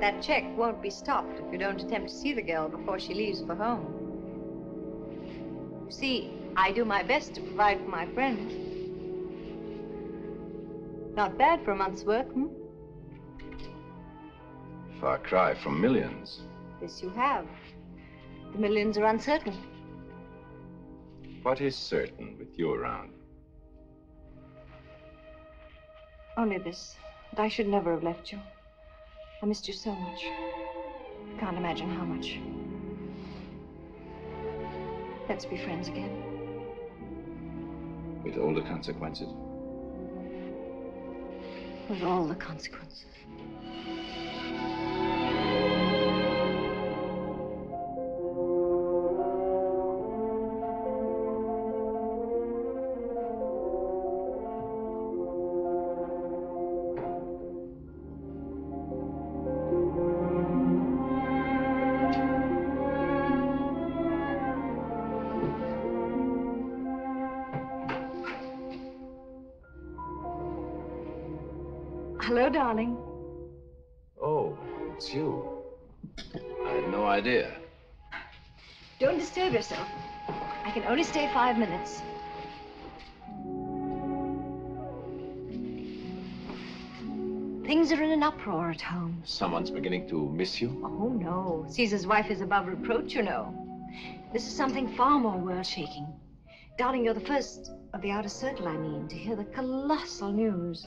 That check won't be stopped if you don't attempt to see the girl before she leaves for home. You see, I do my best to provide for my friends. Not bad for a month's work, hmm? Far cry from millions. This you have. The millions are uncertain. What is certain with you around? Only this, that I should never have left you. I missed you so much. I can't imagine how much. Let's be friends again. With all the consequences? With all the consequences. Hello, darling. Oh, it's you. I had no idea. Don't disturb yourself. I can only stay five minutes. Things are in an uproar at home. Someone's beginning to miss you? Oh, no. Caesar's wife is above reproach, you know. This is something far more world-shaking. Darling, you're the first of the outer circle, I mean, to hear the colossal news.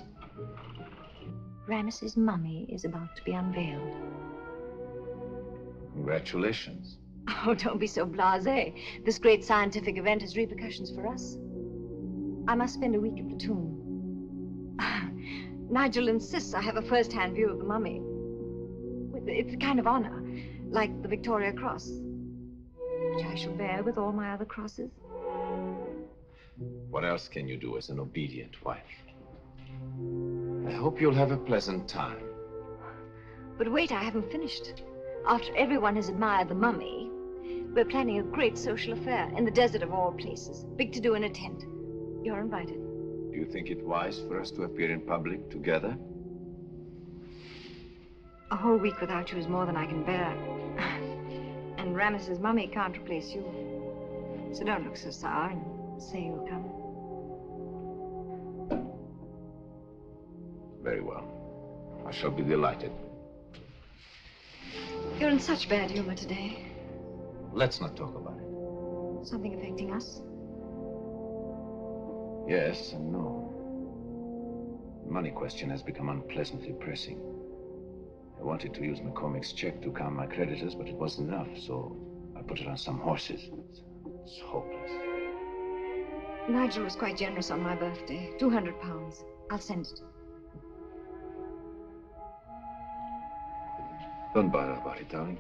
Ramesses' mummy is about to be unveiled. Congratulations. Oh, don't be so blasé. This great scientific event has repercussions for us. I must spend a week at the tomb. Nigel insists I have a first-hand view of the mummy. It's a kind of honor, like the Victoria Cross, which I shall bear with all my other crosses. What else can you do as an obedient wife? I hope you'll have a pleasant time. But wait, I haven't finished. After everyone has admired the mummy, we're planning a great social affair in the desert of all places. Big to do in a tent. You're invited. Do you think it wise for us to appear in public together? A whole week without you is more than I can bear. And Ramesses' mummy can't replace you. So don't look so sour and say you'll come. Very well. I shall be delighted. You're in such bad humor today. Let's not talk about it. Something affecting us? Yes and no. The money question has become unpleasantly pressing. I wanted to use McCormick's check to calm my creditors, but it wasn't enough, so I put it on some horses. It's, it's hopeless. Nigel was quite generous on my birthday. Two hundred pounds. I'll send it. Don't bother about it, darling.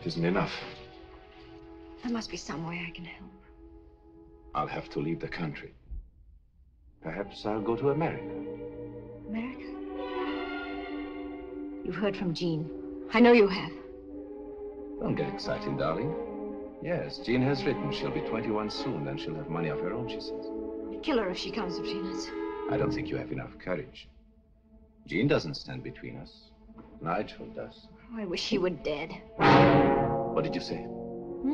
It isn't enough. There must be some way I can help. I'll have to leave the country. Perhaps I'll go to America. America? You've heard from Jean. I know you have. Don't get excited, darling. Yes, Jean has written. She'll be twenty-one soon, and she'll have money of her own, she says. I'll kill her if she comes between us. I don't think you have enough courage. Jean doesn't stand between us. Nigel does. Oh, I wish he were dead. What did you say? Hmm?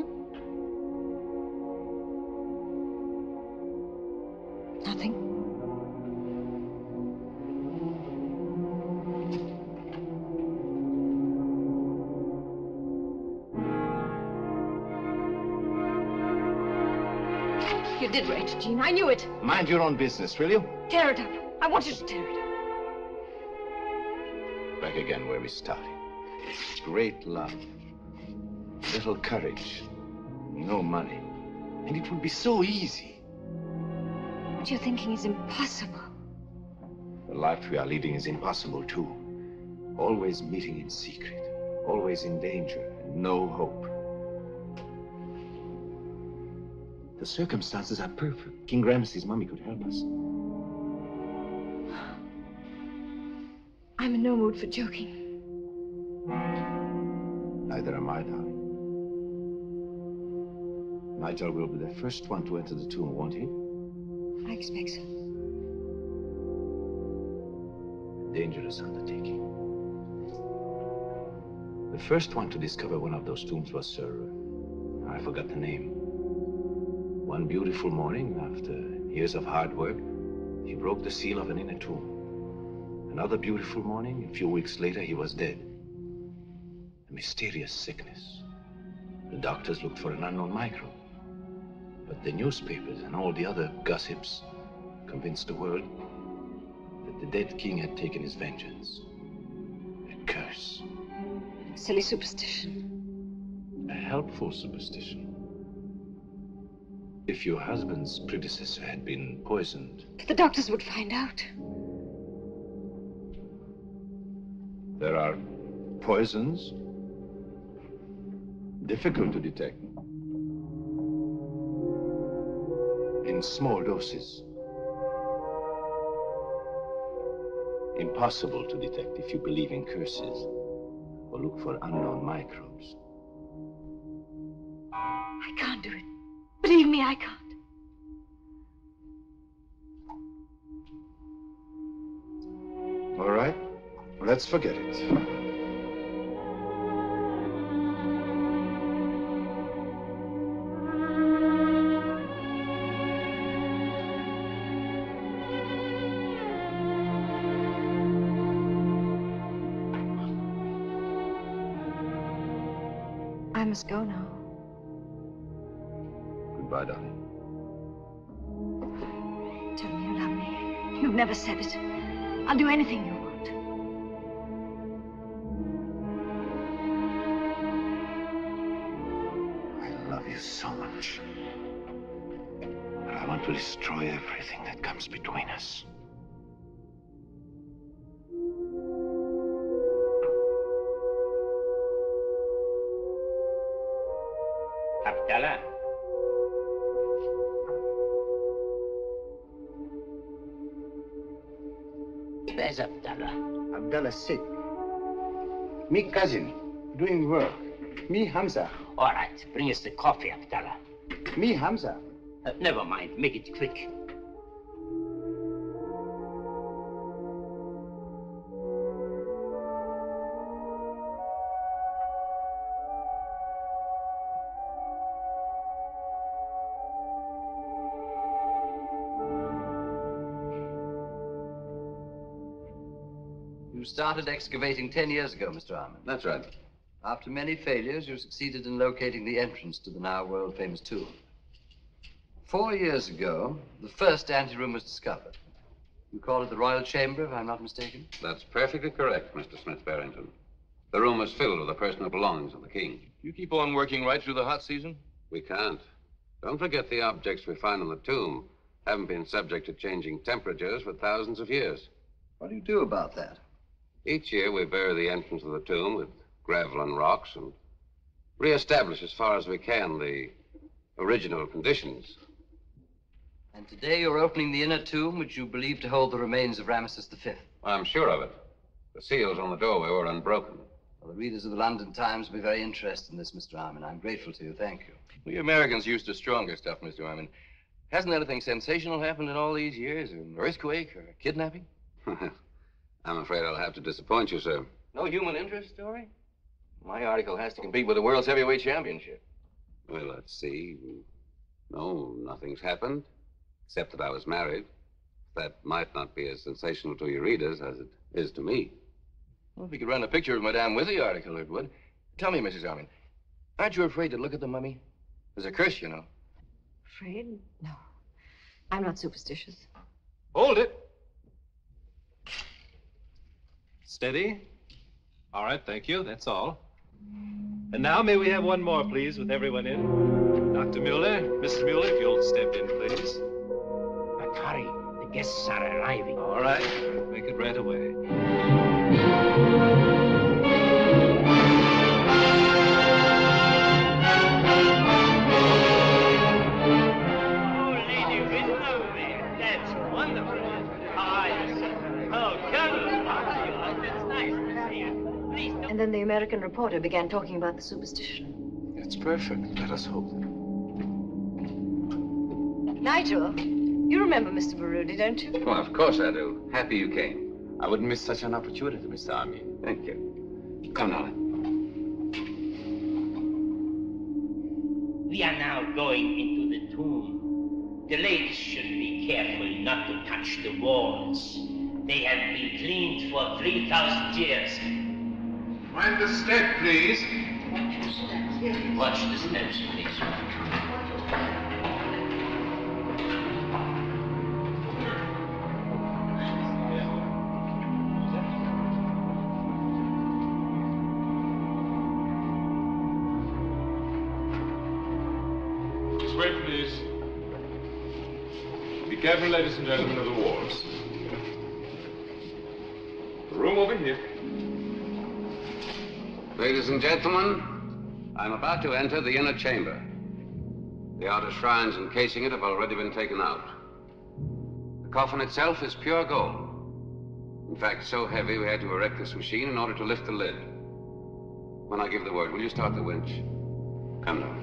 You did right, Jean. I knew it. Mind your own business, will you? Tear it up. I want you to tear it up. Back again where we started. Great love. Little courage. No money. And it would be so easy. What you're thinking is impossible. The life we are leading is impossible, too. Always meeting in secret. Always in danger. No hope. The circumstances are perfect. King Ramesses' mummy could help us. I'm in no mood for joking. Neither am I, darling. Nigel will be the first one to enter the tomb, won't he? I expect so. A dangerous undertaking. The first one to discover one of those tombs was Sir... I forgot the name. One beautiful morning, after years of hard work, he broke the seal of an inner tomb. Another beautiful morning, a few weeks later, he was dead. A mysterious sickness. The doctors looked for an unknown microbe. But the newspapers and all the other gossips convinced the world that the dead king had taken his vengeance. A curse. Silly superstition. A helpful superstition. If your husband's predecessor had been poisoned... But the doctors would find out. There are poisons difficult to detect. In small doses. Impossible to detect if you believe in curses or look for unknown microbes. I can't do it. Believe me, I can't. All right, let's forget it. I must go now. Bye, darling. Tell me you love me. You've never said it. I'll do anything you want. I love you so much. But I want to destroy everything that comes between us. Abdullah. Where's Abdullah? Abdullah's sick. Me cousin, doing work. Me Hamza. All right, bring us the coffee, Abdullah. Me Hamza. Uh, never mind, make it quick. You started excavating ten years ago, Mister Armine. That's right. After many failures, you succeeded in locating the entrance to the now world-famous tomb. Four years ago, the first anteroom was discovered. You called it the Royal Chamber, if I'm not mistaken? That's perfectly correct, Mister Smith Barrington. The room was filled with the personal belongings of the king. You keep on working right through the hot season? We can't. Don't forget the objects we find in the tomb haven't been subject to changing temperatures for thousands of years. What do you do about that? Each year, we bury the entrance of the tomb with gravel and rocks and reestablish, as far as we can, the original conditions. And today, you're opening the inner tomb, which you believe to hold the remains of Ramesses the fifth. I'm sure of it. The seals on the doorway were unbroken. Well, the readers of the London Times will be very interested in this, Mister Armine. I'm grateful to you. Thank you. We Americans used to stronger stuff, Mister Armine. Hasn't anything sensational happened in all these years? An earthquake or a kidnapping? I'm afraid I'll have to disappoint you, sir. No human interest story? My article has to compete with the World's Heavyweight Championship. Well, let's see. No, nothing's happened, except that I was married. That might not be as sensational to your readers as it is to me. Well, if you could run a picture of Madame with the article, it would. Tell me, Missus Armine, aren't you afraid to look at the mummy? There's a curse, you know. afraid. No, I'm not superstitious. Hold it. Steady. All right, thank you. That's all. And now may we have one more, please, with everyone in. Doctor Mueller, Missus Mueller, if you'll step in, please. But hurry, the guests are arriving. All right, make it right away. And then the American reporter began talking about the superstition. It's perfect. Let us hope. Nigel, you remember Mister Baroudi, don't you? Well, of course I do. Happy you came. I wouldn't miss such an opportunity, Mister Armine. Thank you. Come now. We are now going into the tomb. The ladies should be careful not to touch the walls. They have been cleaned for three thousand years. Mind the step, please. Watch the steps, please. Watch the steps, please. Wait, please. Be careful, ladies and gentlemen, of the walls. The room over here. Ladies and gentlemen, I'm about to enter the inner chamber. The outer shrines encasing it have already been taken out. The coffin itself is pure gold. In fact, so heavy we had to erect this machine in order to lift the lid. When I give the word, will you start the winch? Come now.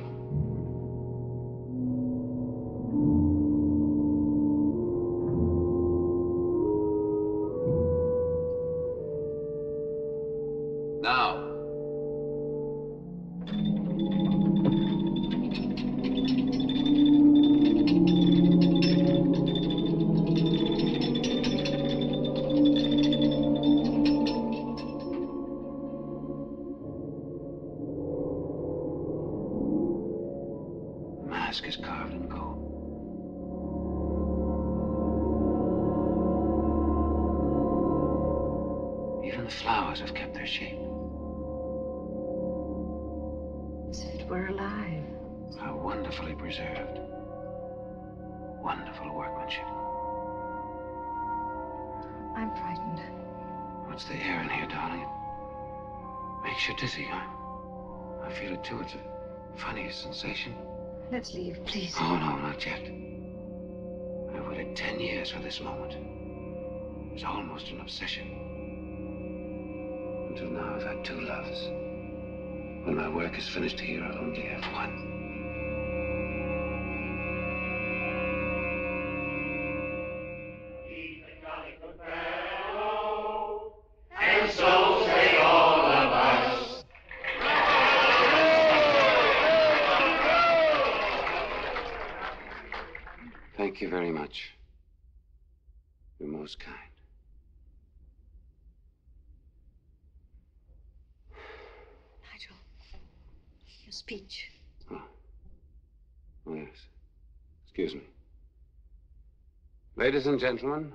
Ladies and gentlemen,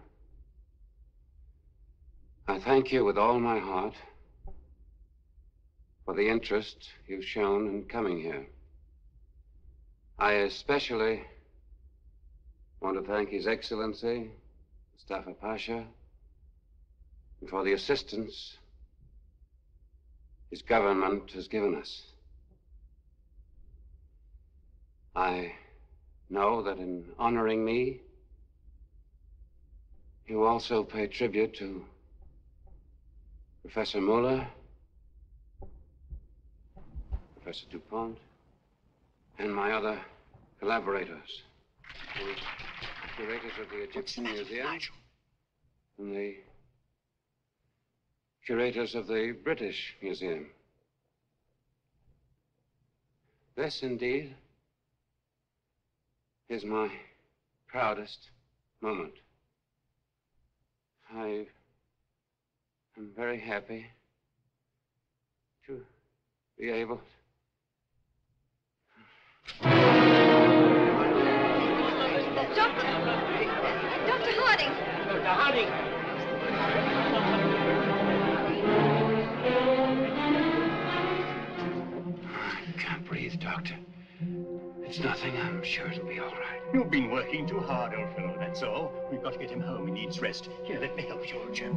I thank you with all my heart for the interest you've shown in coming here. I especially want to thank His Excellency, Mustafa Pasha, and for the assistance his government has given us. I know that in honoring me, you also pay tribute to Professor Müller, Professor DuPont, and my other collaborators, the curators of the Egyptian Museum, and the curators of the British Museum. This, indeed, is my proudest moment. I am very happy to be able to... Harding. I can't breathe, Doctor. It's nothing. I'm sure it'll be all right. You've been working too hard, old fellow, that's all. We've got to get him home. He needs rest. Here, let me help you, old chap.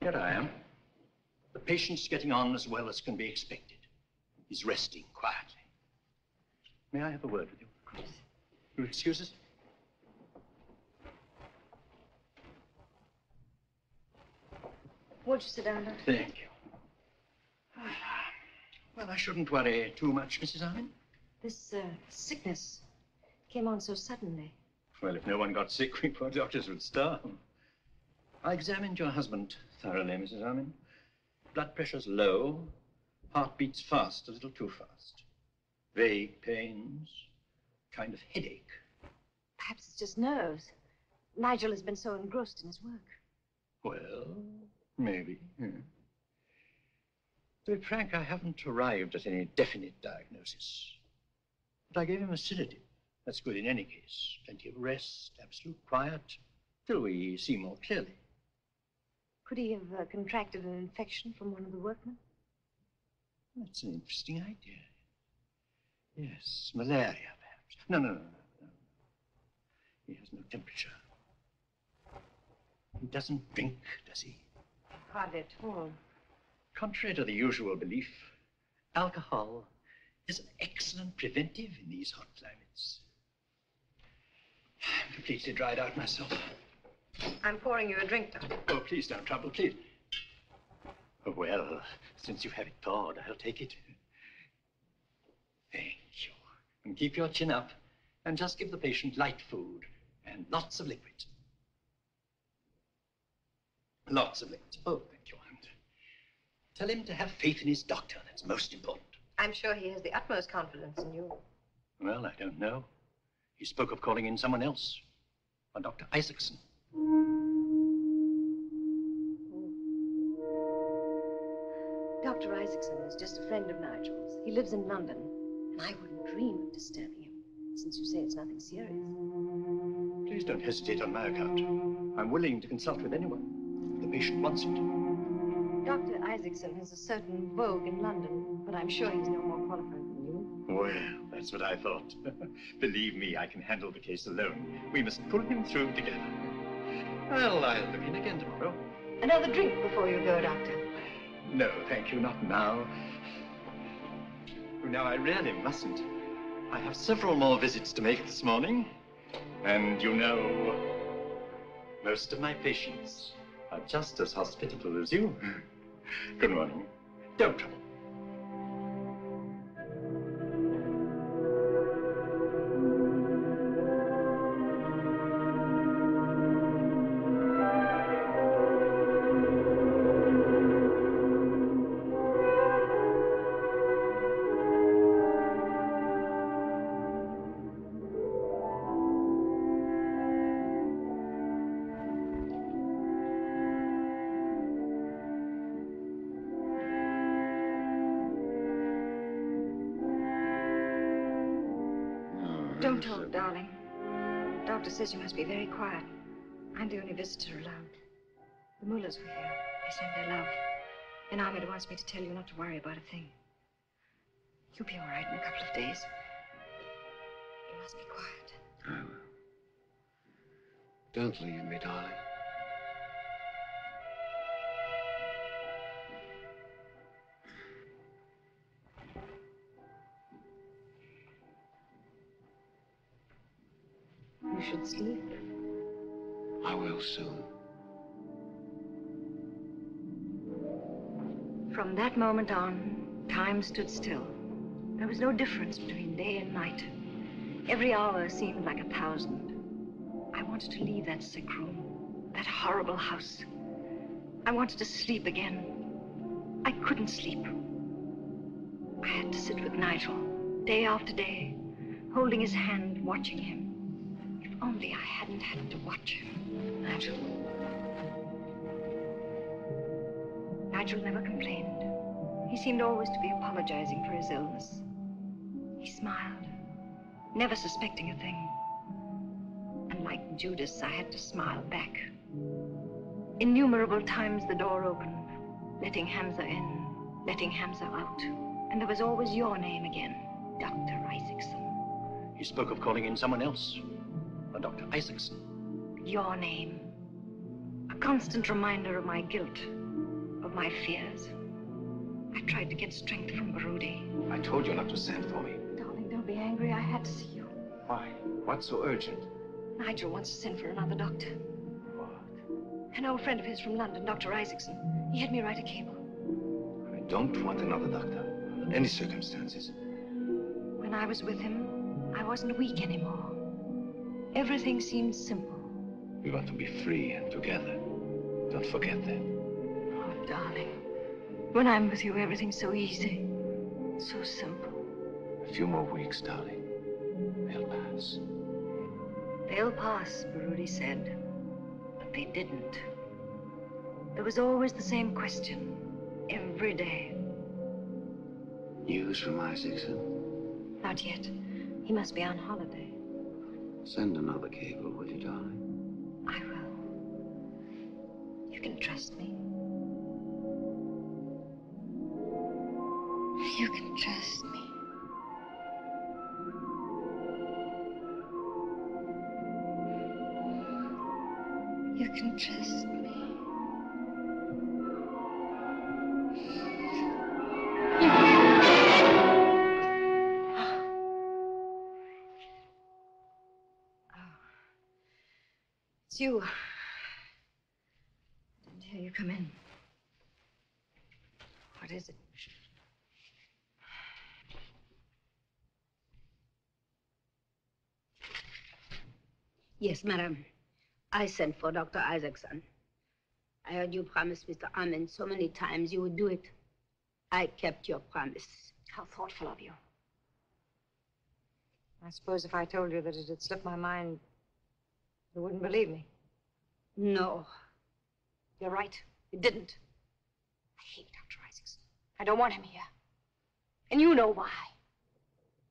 Here I am. The patient's getting on as well as can be expected. He's resting quietly. May I have a word with you? Of course. You'll excuse us? Won't you sit down, Doctor? Thank you. Well, I shouldn't worry too much, Missus Armine. This uh, sickness came on so suddenly. Well, if no one got sick, we poor doctors would starve. I examined your husband thoroughly, Missus Armine. Blood pressure's low, heart beats fast, a little too fast. Vague pains, kind of headache. Perhaps it's just nerves. Nigel has been so engrossed in his work. Well, maybe. Yeah. To be frank, I haven't arrived at any definite diagnosis. But I gave him a sedative. That's good in any case. Plenty of rest, absolute quiet, till we see more clearly. Could he have uh, contracted an infection from one of the workmen? That's an interesting idea. Yes, malaria, perhaps. No, no, no, no. He has no temperature. He doesn't drink, does he? Hardly at all. Contrary to the usual belief, alcohol is an excellent preventive in these hot climates. I'm completely dried out myself. I'm pouring you a drink, Doctor. Oh, please, don't trouble, please. Oh, well, since you have it poured, I'll take it. Thank you. And keep your chin up, and just give the patient light food and lots of liquid. Lots of liquid. Oh, thank you. And tell him to have faith in his doctor. That's most important. I'm sure he has the utmost confidence in you. Well, I don't know. He spoke of calling in someone else, a Doctor Isaacson. Doctor Isaacson is just a friend of Nigel's. He lives in London, and I wouldn't dream of disturbing him, since you say it's nothing serious. Please don't hesitate on my account. I'm willing to consult with anyone, if the patient wants it. Doctor Isaacson has a certain vogue in London, but I'm sure he's no more qualified than you. Well, that's what I thought. Believe me, I can handle the case alone. We must pull him through together. Well, I'll look in again tomorrow. Another drink before you go, Doctor. No, thank you, not now. Now, I really mustn't. I have several more visits to make this morning. And you know, most of my patients are just as hospitable as you. Good morning. Don't trouble. Don't talk, darling. The doctor says you must be very quiet. I'm the only visitor allowed. The Mullers were here. They sent their love. And Ahmed wants me to tell you not to worry about a thing. You'll be all right in a couple of days. You must be quiet. I will. Don't leave me, darling. Should sleep. I will soon. From that moment on, time stood still. There was no difference between day and night. Every hour seemed like a thousand. I wanted to leave that sick room, that horrible house. I wanted to sleep again. I couldn't sleep. I had to sit with Nigel, day after day, holding his hand, watching him. If only I hadn't had to watch him, Nigel. Nigel never complained. He seemed always to be apologizing for his illness. He smiled, never suspecting a thing. And like Judas, I had to smile back. Innumerable times the door opened, letting Hamza in, letting Hamza out. And there was always your name again, Doctor Isaacson. You spoke of calling in someone else, a Doctor Isaacson. Your name, a constant reminder of my guilt, of my fears. I tried to get strength from Baroudi. I told you not to send for me. Darling, don't be angry. I had to see you. Why? What's so urgent? Nigel wants to send for another doctor. What? An old friend of his from London, Doctor Isaacson. He had me write a cable. I don't want another doctor, under any circumstances. When I was with him, I wasn't weak anymore. Everything seemed simple. We want to be free and together. Don't forget that. Oh, darling. When I'm with you, everything's so easy, so simple. A few more weeks, darling. They'll pass. They'll pass, Baroudi said, but they didn't. There was always the same question, every day. News from Isaacson? Not yet. He must be on holiday. Send another cable, will you, darling? I will. You can trust me. You can trust me. You can trust me. Oh. It's you. And here you come in. What is it? Yes, madam. I sent for Doctor Isaacson. I heard you promise Mister Armine so many times you would do it. I kept your promise. How thoughtful of you. I suppose if I told you that it had slipped my mind, you wouldn't believe me. No. You're right. It didn't. I hate Doctor Isaacson. I don't want him here. And you know why.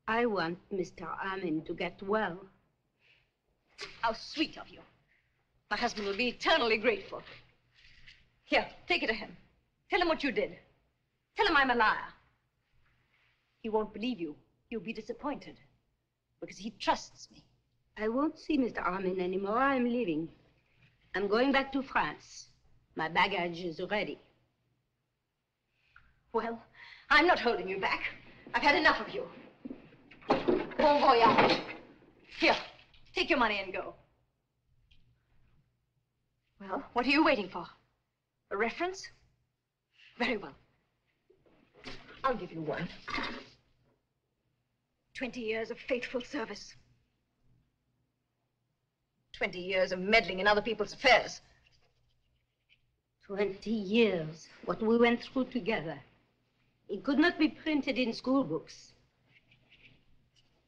I want Mister Armine to get well. How sweet of you. My husband will be eternally grateful. Here, take it to him. Tell him what you did. Tell him I'm a liar. He won't believe you. He'll be disappointed because he trusts me. I won't see Mister Armine anymore. I'm leaving. I'm going back to France. My baggage is ready. Well, I'm not holding you back. I've had enough of you. Bon voyage. Here. Take your money and go. Well, what are you waiting for? A reference? Very well. I'll give you one. Twenty years of faithful service. Twenty years of meddling in other people's affairs. Twenty years, what we went through together. It could not be printed in school books.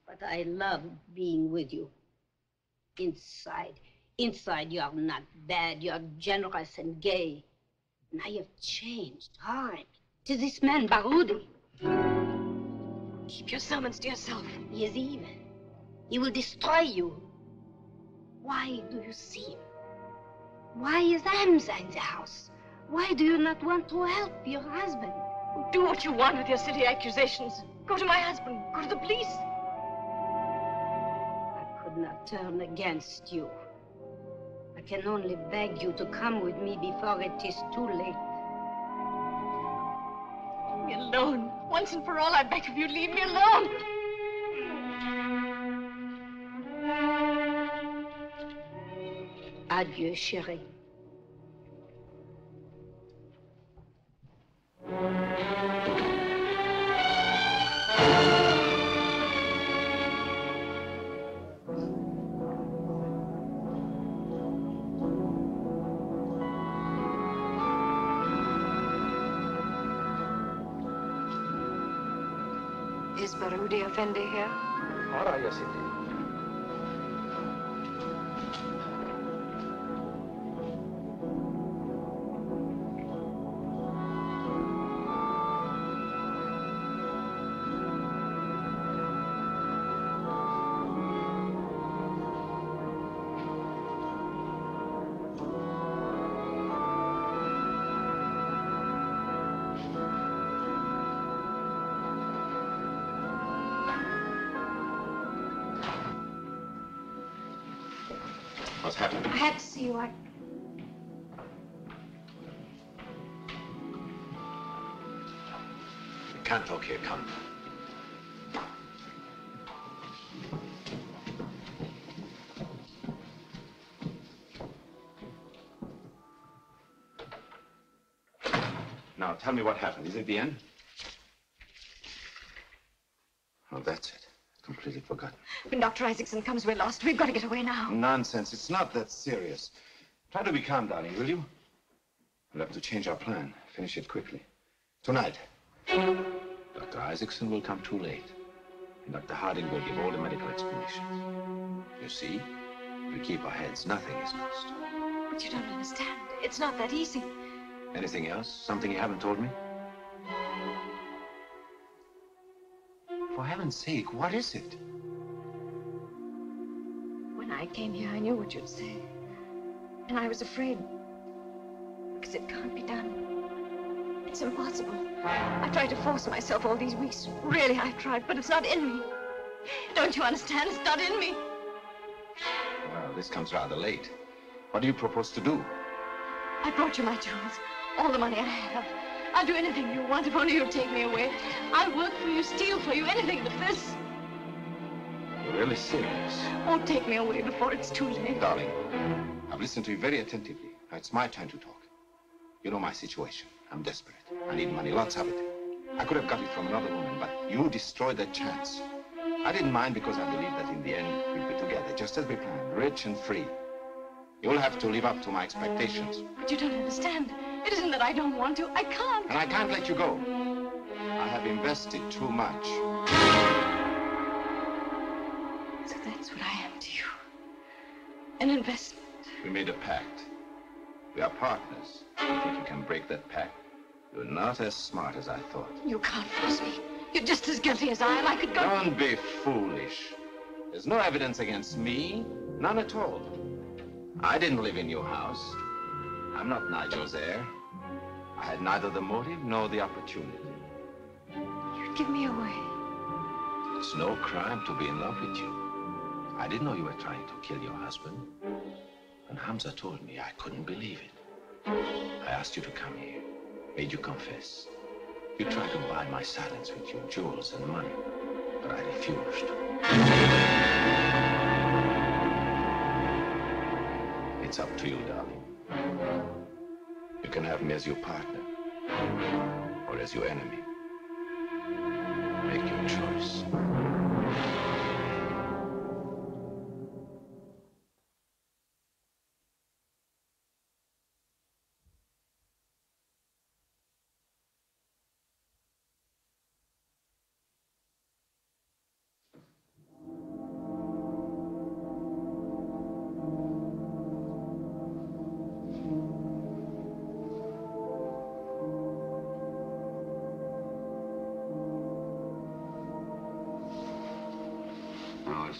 But I love being with you. Inside, inside, you are not bad. You are generous and gay. And I have changed hard to this man, Baroudi. Keep your sermons to yourself. He is evil. He will destroy you. Why do you see him? Why is Hamza in the house? Why do you not want to help your husband? Do what you want with your silly accusations. Go to my husband. Go to the police. Not turn against you. I can only beg you to come with me before it is too late. Leave me alone. Once and for all, I beg of you, leave me alone. Adieu, chérie. Is Baroudi Effendi here? All right, yes, indeed. I can't talk here, come. Now, tell me what happened. Is it the end? Oh, that's it. Completely forgotten. When Doctor Isaacson comes, we're lost. We've got to get away now. Nonsense. It's not that serious. Try to be calm, darling, will you? We'll have to change our plan. Finish it quickly. Tonight, Doctor Isaacson will come too late. And Doctor Harding will give all the medical explanations. You see, if we keep our heads, nothing is lost. But you don't understand. It's not that easy. Anything else? Something you haven't told me? For heaven's sake, what is it? When I came here, I knew what you'd say. And I was afraid. Because it can't be done. It's impossible. I tried to force myself all these weeks. Really, I've tried, but it's not in me. Don't you understand? It's not in me. Well, this comes rather late. What do you propose to do? I brought you my jewels. All the money I have. I'll do anything you want, if only you'll take me away. I'll work for you, steal for you, anything but this. You're really serious. Oh, take me away before it's too late. Darling, I've listened to you very attentively. Now it's my turn to talk. You know my situation. I'm desperate. I need money, lots of it. I could have got it from another woman, but you destroyed that chance. I didn't mind because I believed that in the end we'd be together, just as we planned, rich and free. You'll have to live up to my expectations. But you don't understand. It isn't that I don't want to. I can't. And I can't let you go. I have invested too much. So that's what I am to you. An investment. We made a pact. We are partners. You think you can break that pact? You're not as smart as I thought. You can't force me. You're just as guilty as I am. I could go... Don't be foolish. There's no evidence against me. None at all. I didn't live in your house. I'm not Nigel's heir. I had neither the motive nor the opportunity. You'd give me away. It's no crime to be in love with you. I didn't know you were trying to kill your husband. When Hamza told me, I couldn't believe it. I asked you to come here, made you confess. You tried to buy my silence with your jewels and money, but I refused. It's up to you, darling. You can have me as your partner, or as your enemy. Make your choice.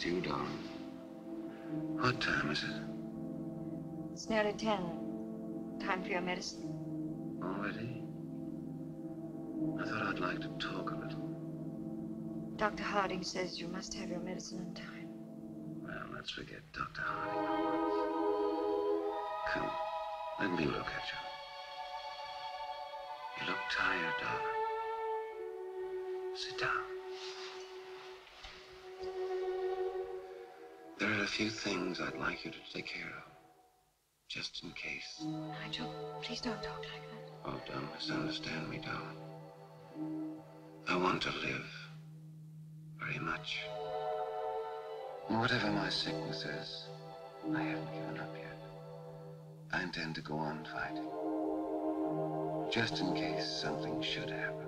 You down. What time is it? It's nearly ten. Time for your medicine. Already? I thought I'd like to talk a little. Doctor Harding says you must have your medicine in time. Well, let's forget Doctor Harding for once. Come, let me look at you. You look tired, darling. Sit down. There are a few things I'd like you to take care of, just in case. Nigel, please don't talk like that. Oh, don't misunderstand me, darling. I want to live, very much. Whatever my sickness is, I haven't given up yet. I intend to go on fighting, just in case something should happen.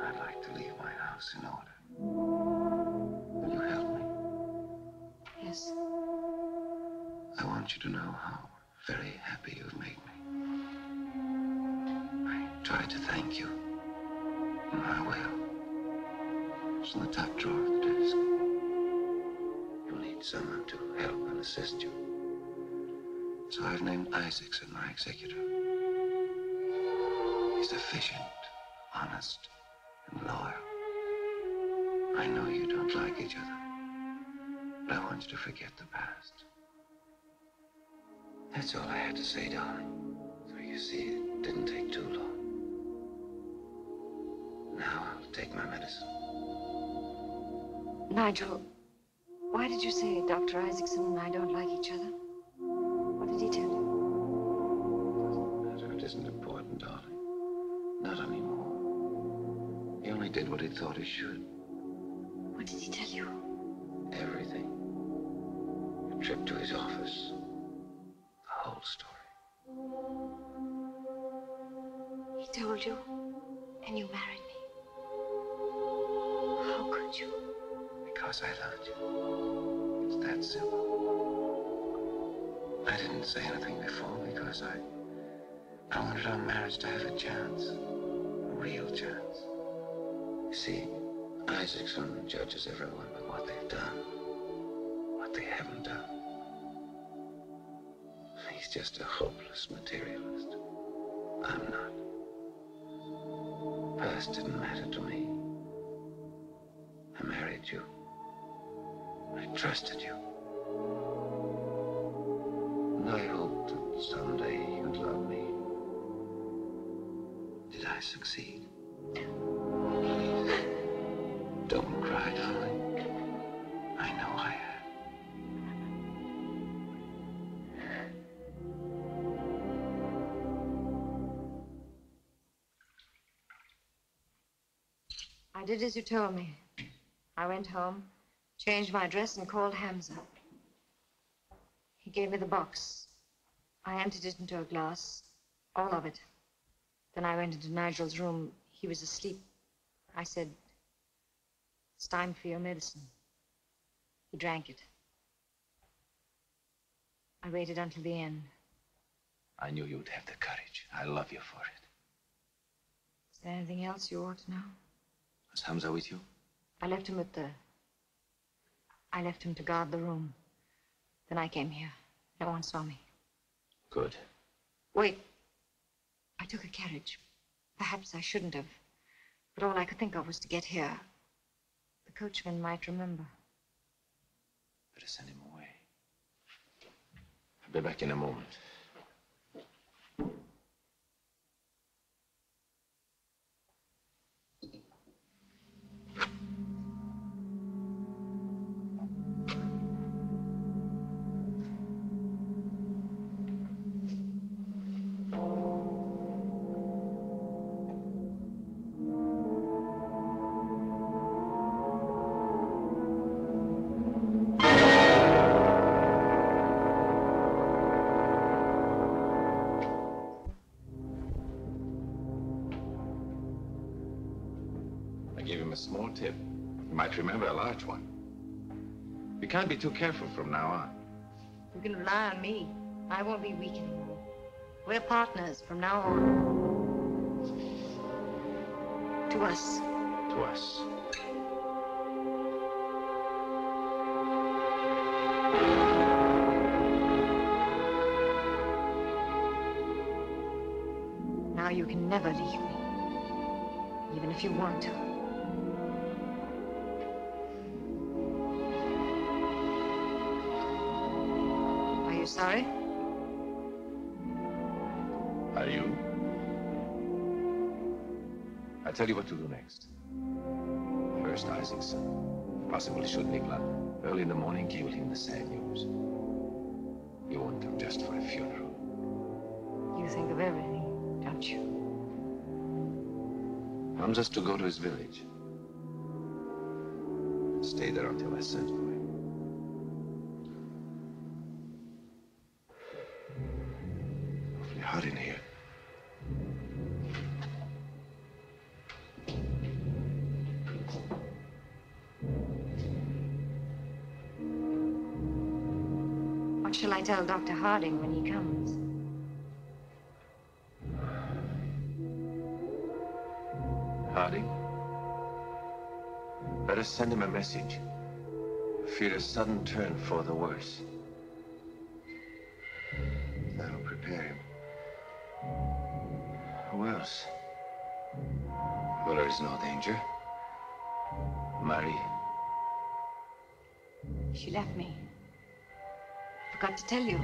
I I'd like to leave my house in order. Will you help me? Yes. I want you to know how very happy you've made me. I try to thank you, and I will. It's in the top drawer of the desk. You'll need someone to help and assist you. So I've named Isaacson my executor. He's efficient, honest, and loyal. I know you don't like each other, but I want you to forget the past. That's all I had to say, darling. So you see, it didn't take too long. Now I'll take my medicine. Nigel, why did you say Doctor Isaacson and I don't like each other? What did he tell you? It doesn't matter. It isn't important, darling. Not anymore. He only did what he thought he should. What did he tell you? Everything. A trip to his office. The whole story. He told you, and you married me. How could you? Because I loved you. It's that simple. I didn't say anything before because I... I wanted our marriage to have a chance, a real chance. You see, Isaacson judges everyone by what they've done, what they haven't done. He's just a hopeless materialist. I'm not. Past didn't matter to me. I married you. I trusted you. And I hoped that someday you'd love me. Did I succeed? Oh, please. Don't cry, darling. I know I have. I did as you told me. I went home, changed my dress, and called Hamza. He gave me the box. I emptied it into a glass, all of it. Then I went into Nigel's room. He was asleep. I said, "It's time for your medicine." He drank it. I waited until the end. I knew you'd have the courage. I love you for it. Is there anything else you ought to know? Was Hamza with you? I left him at the... I left him to guard the room. Then I came here. No one saw me. Good. Wait. I took a carriage. Perhaps I shouldn't have. But all I could think of was to get here. The coachman might remember. Better send him away. I'll be back in a moment. Remember a large one. You can't be too careful from now on. You can rely on me. I won't be weak anymore. We're partners from now on. To us. To us. Now you can never leave me, even if you want to. Sorry? Are you? I'll tell you what to do next. First, Isaacson. Possibly shoot Nicola. Early in the morning, cable him the sad news. You want them just for a funeral. You think of everything, don't you? Hamza's to go to his village. Stay there until I send for him. In here. What shall I tell Doctor Harding when he comes? Harding? Let us send him a message. I fear a sudden turn for the worse. That'll prepare him. Who else? Well, there is no danger. Marie. She left me. Forgot to tell you.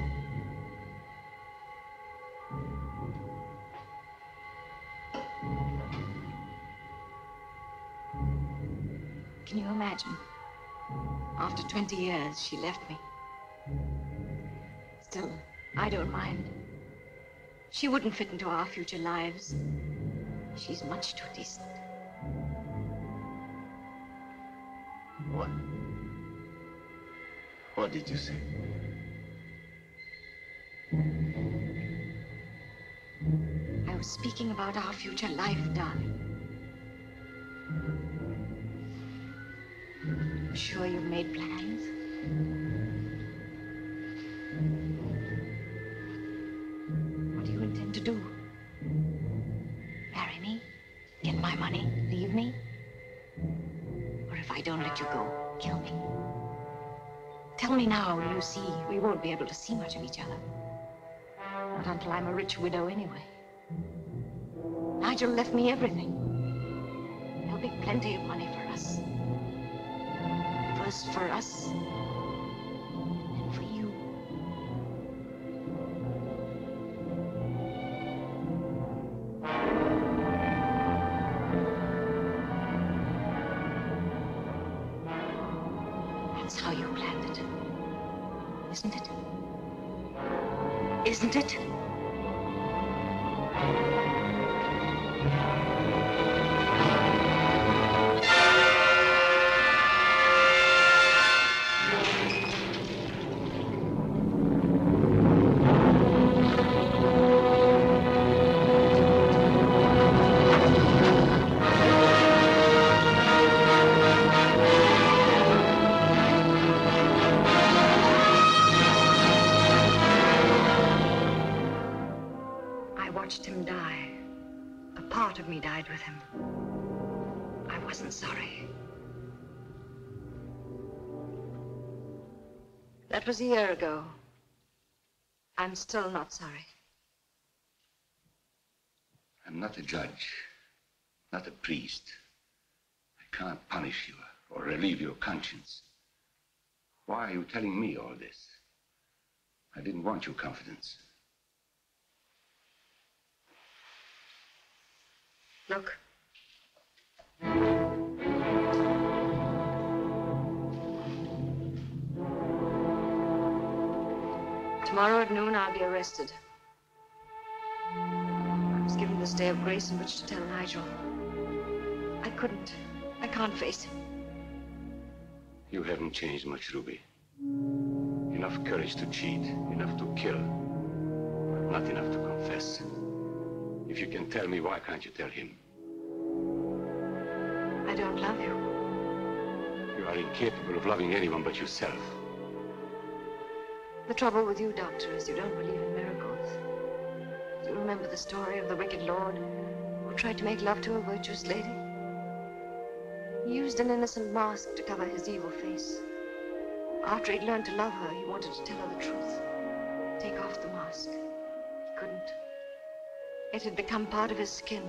Can you imagine? After twenty years, she left me. Still, I don't mind. She wouldn't fit into our future lives. She's much too decent. What? What did you say? I was speaking about our future life, darling. I'm sure you've made plans. What do you intend to do? Marry me? Get my money? Leave me? Or if I don't let you go, kill me? Tell me now, you see. We won't be able to see much of each other. Not until I'm a rich widow anyway. Nigel left me everything. There'll be plenty of money for us. First for us, and for you. That's how you planned it, isn't it? Isn't it? That was a year ago. I'm still not sorry. I'm not a judge, not a priest. I can't punish you or relieve your conscience. Why are you telling me all this? I didn't want your confidence. Look. Tomorrow at noon, I'll be arrested. I was given this day of grace in which to tell Nigel. I couldn't. I can't face him. You haven't changed much, Ruby. Enough courage to cheat, enough to kill, but not enough to confess. If you can tell me, why can't you tell him? I don't love you. You are incapable of loving anyone but yourself. The trouble with you, Doctor, is you don't believe in miracles. Do you remember the story of the wicked lord who tried to make love to a virtuous lady? He used an innocent mask to cover his evil face. After he'd learned to love her, he wanted to tell her the truth. Take off the mask. He couldn't. It had become part of his skin.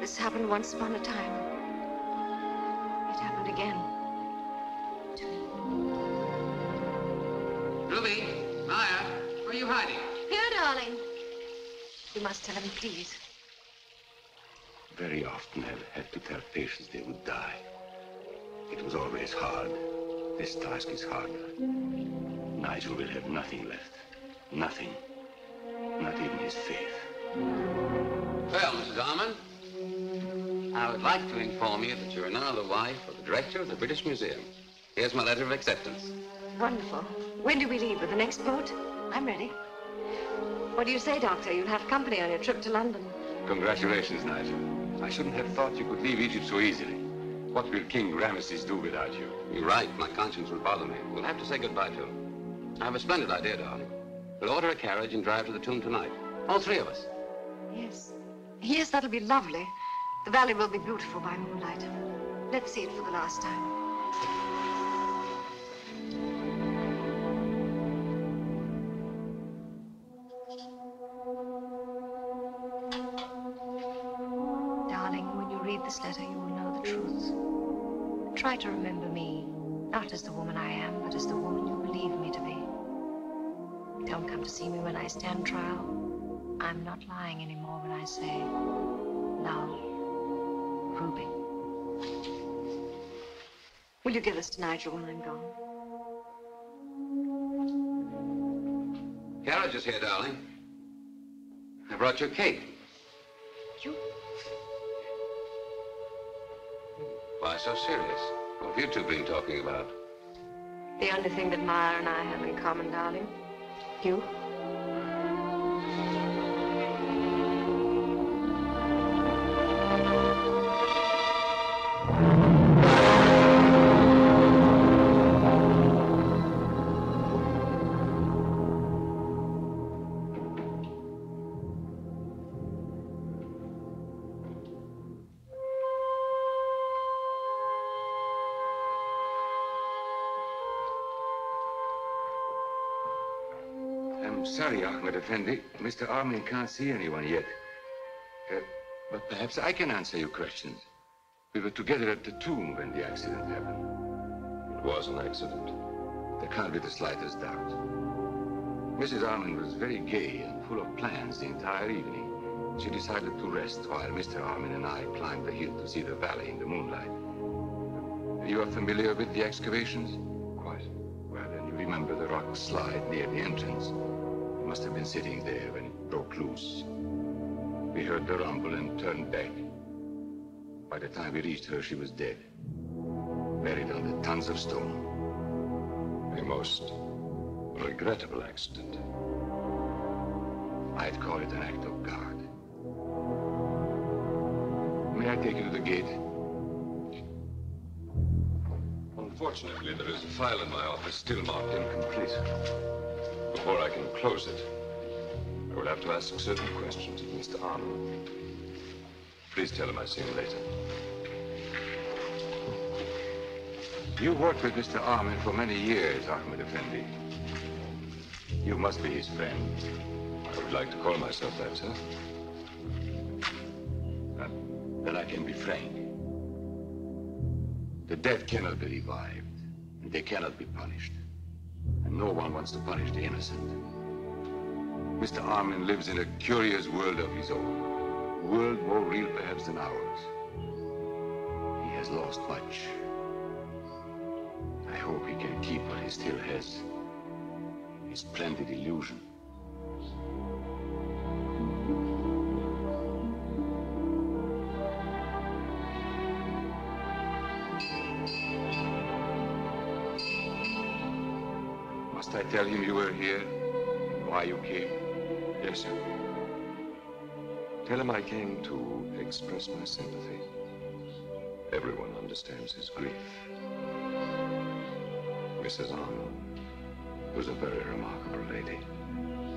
This happened once upon a time. It happened again. Ruby, Maya, where are you hiding? Here, darling. You must tell him, please. Very often I've had to tell patients they would die. It was always hard. This task is harder. Nigel will have nothing left. Nothing. Not even his faith. Well, Missus Armine, I would like to inform you that you are now the wife of the director of the British Museum. Here's my letter of acceptance. Wonderful. When do we leave? With the next boat? I'm ready. What do you say, Doctor? You'll have company on your trip to London. Congratulations, Nigel. I shouldn't have thought you could leave Egypt so easily. What will King Ramesses do without you? You're right. My conscience will bother me. We'll have to say goodbye to him. I have a splendid idea, darling. We'll order a carriage and drive to the tomb tonight. All three of us. Yes. Yes, that'll be lovely. The valley will be beautiful by moonlight. Let's see it for the last time. This letter, you will know the truth. Try to remember me, not as the woman I am, but as the woman you believe me to be. Don't come to see me when I stand trial. I'm not lying anymore when I say, love, Ruby. Will you give this to Nigel when I'm gone? Carriage is here, darling. I brought you a cake. You? Why so serious? What have you two been talking about? The only thing that Meyer and I have in common, darling. You? Sorry, Ahmed Effendi. Mister Armine can't see anyone yet. Uh, but perhaps I can answer your questions. We were together at the tomb when the accident happened. It was an accident. There can't be the slightest doubt. Missus Armine was very gay and full of plans the entire evening. She decided to rest while Mister Armine and I climbed the hill to see the valley in the moonlight. You are familiar with the excavations? Quite. Well, then you remember the rock slide near the entrance. Must have been sitting there when it broke loose. We heard the rumble and turned back. By the time we reached her, she was dead, buried under tons of stone. A most regrettable accident. I'd call it an act of God. May I take you to the gate? Unfortunately, there is a file in my office still marked incomplete. Before I can close it, I will have to ask certain questions of Mister Arnold. Please tell him I see him later. You worked with Mister Armin for many years, Ahmed Effendi. You must be his friend. I would like to call myself that, sir. Uh, then I can be frank. The dead cannot be revived, and they cannot be punished. And no one wants to punish the innocent. Mister Armine lives in a curious world of his own. A world more real, perhaps, than ours. He has lost much. I hope he can keep what he still has. His splendid illusion. I tell him you were here, why you came? Yes, sir. Tell him I came to express my sympathy. Everyone understands his grief. Missus Arnold was a very remarkable lady.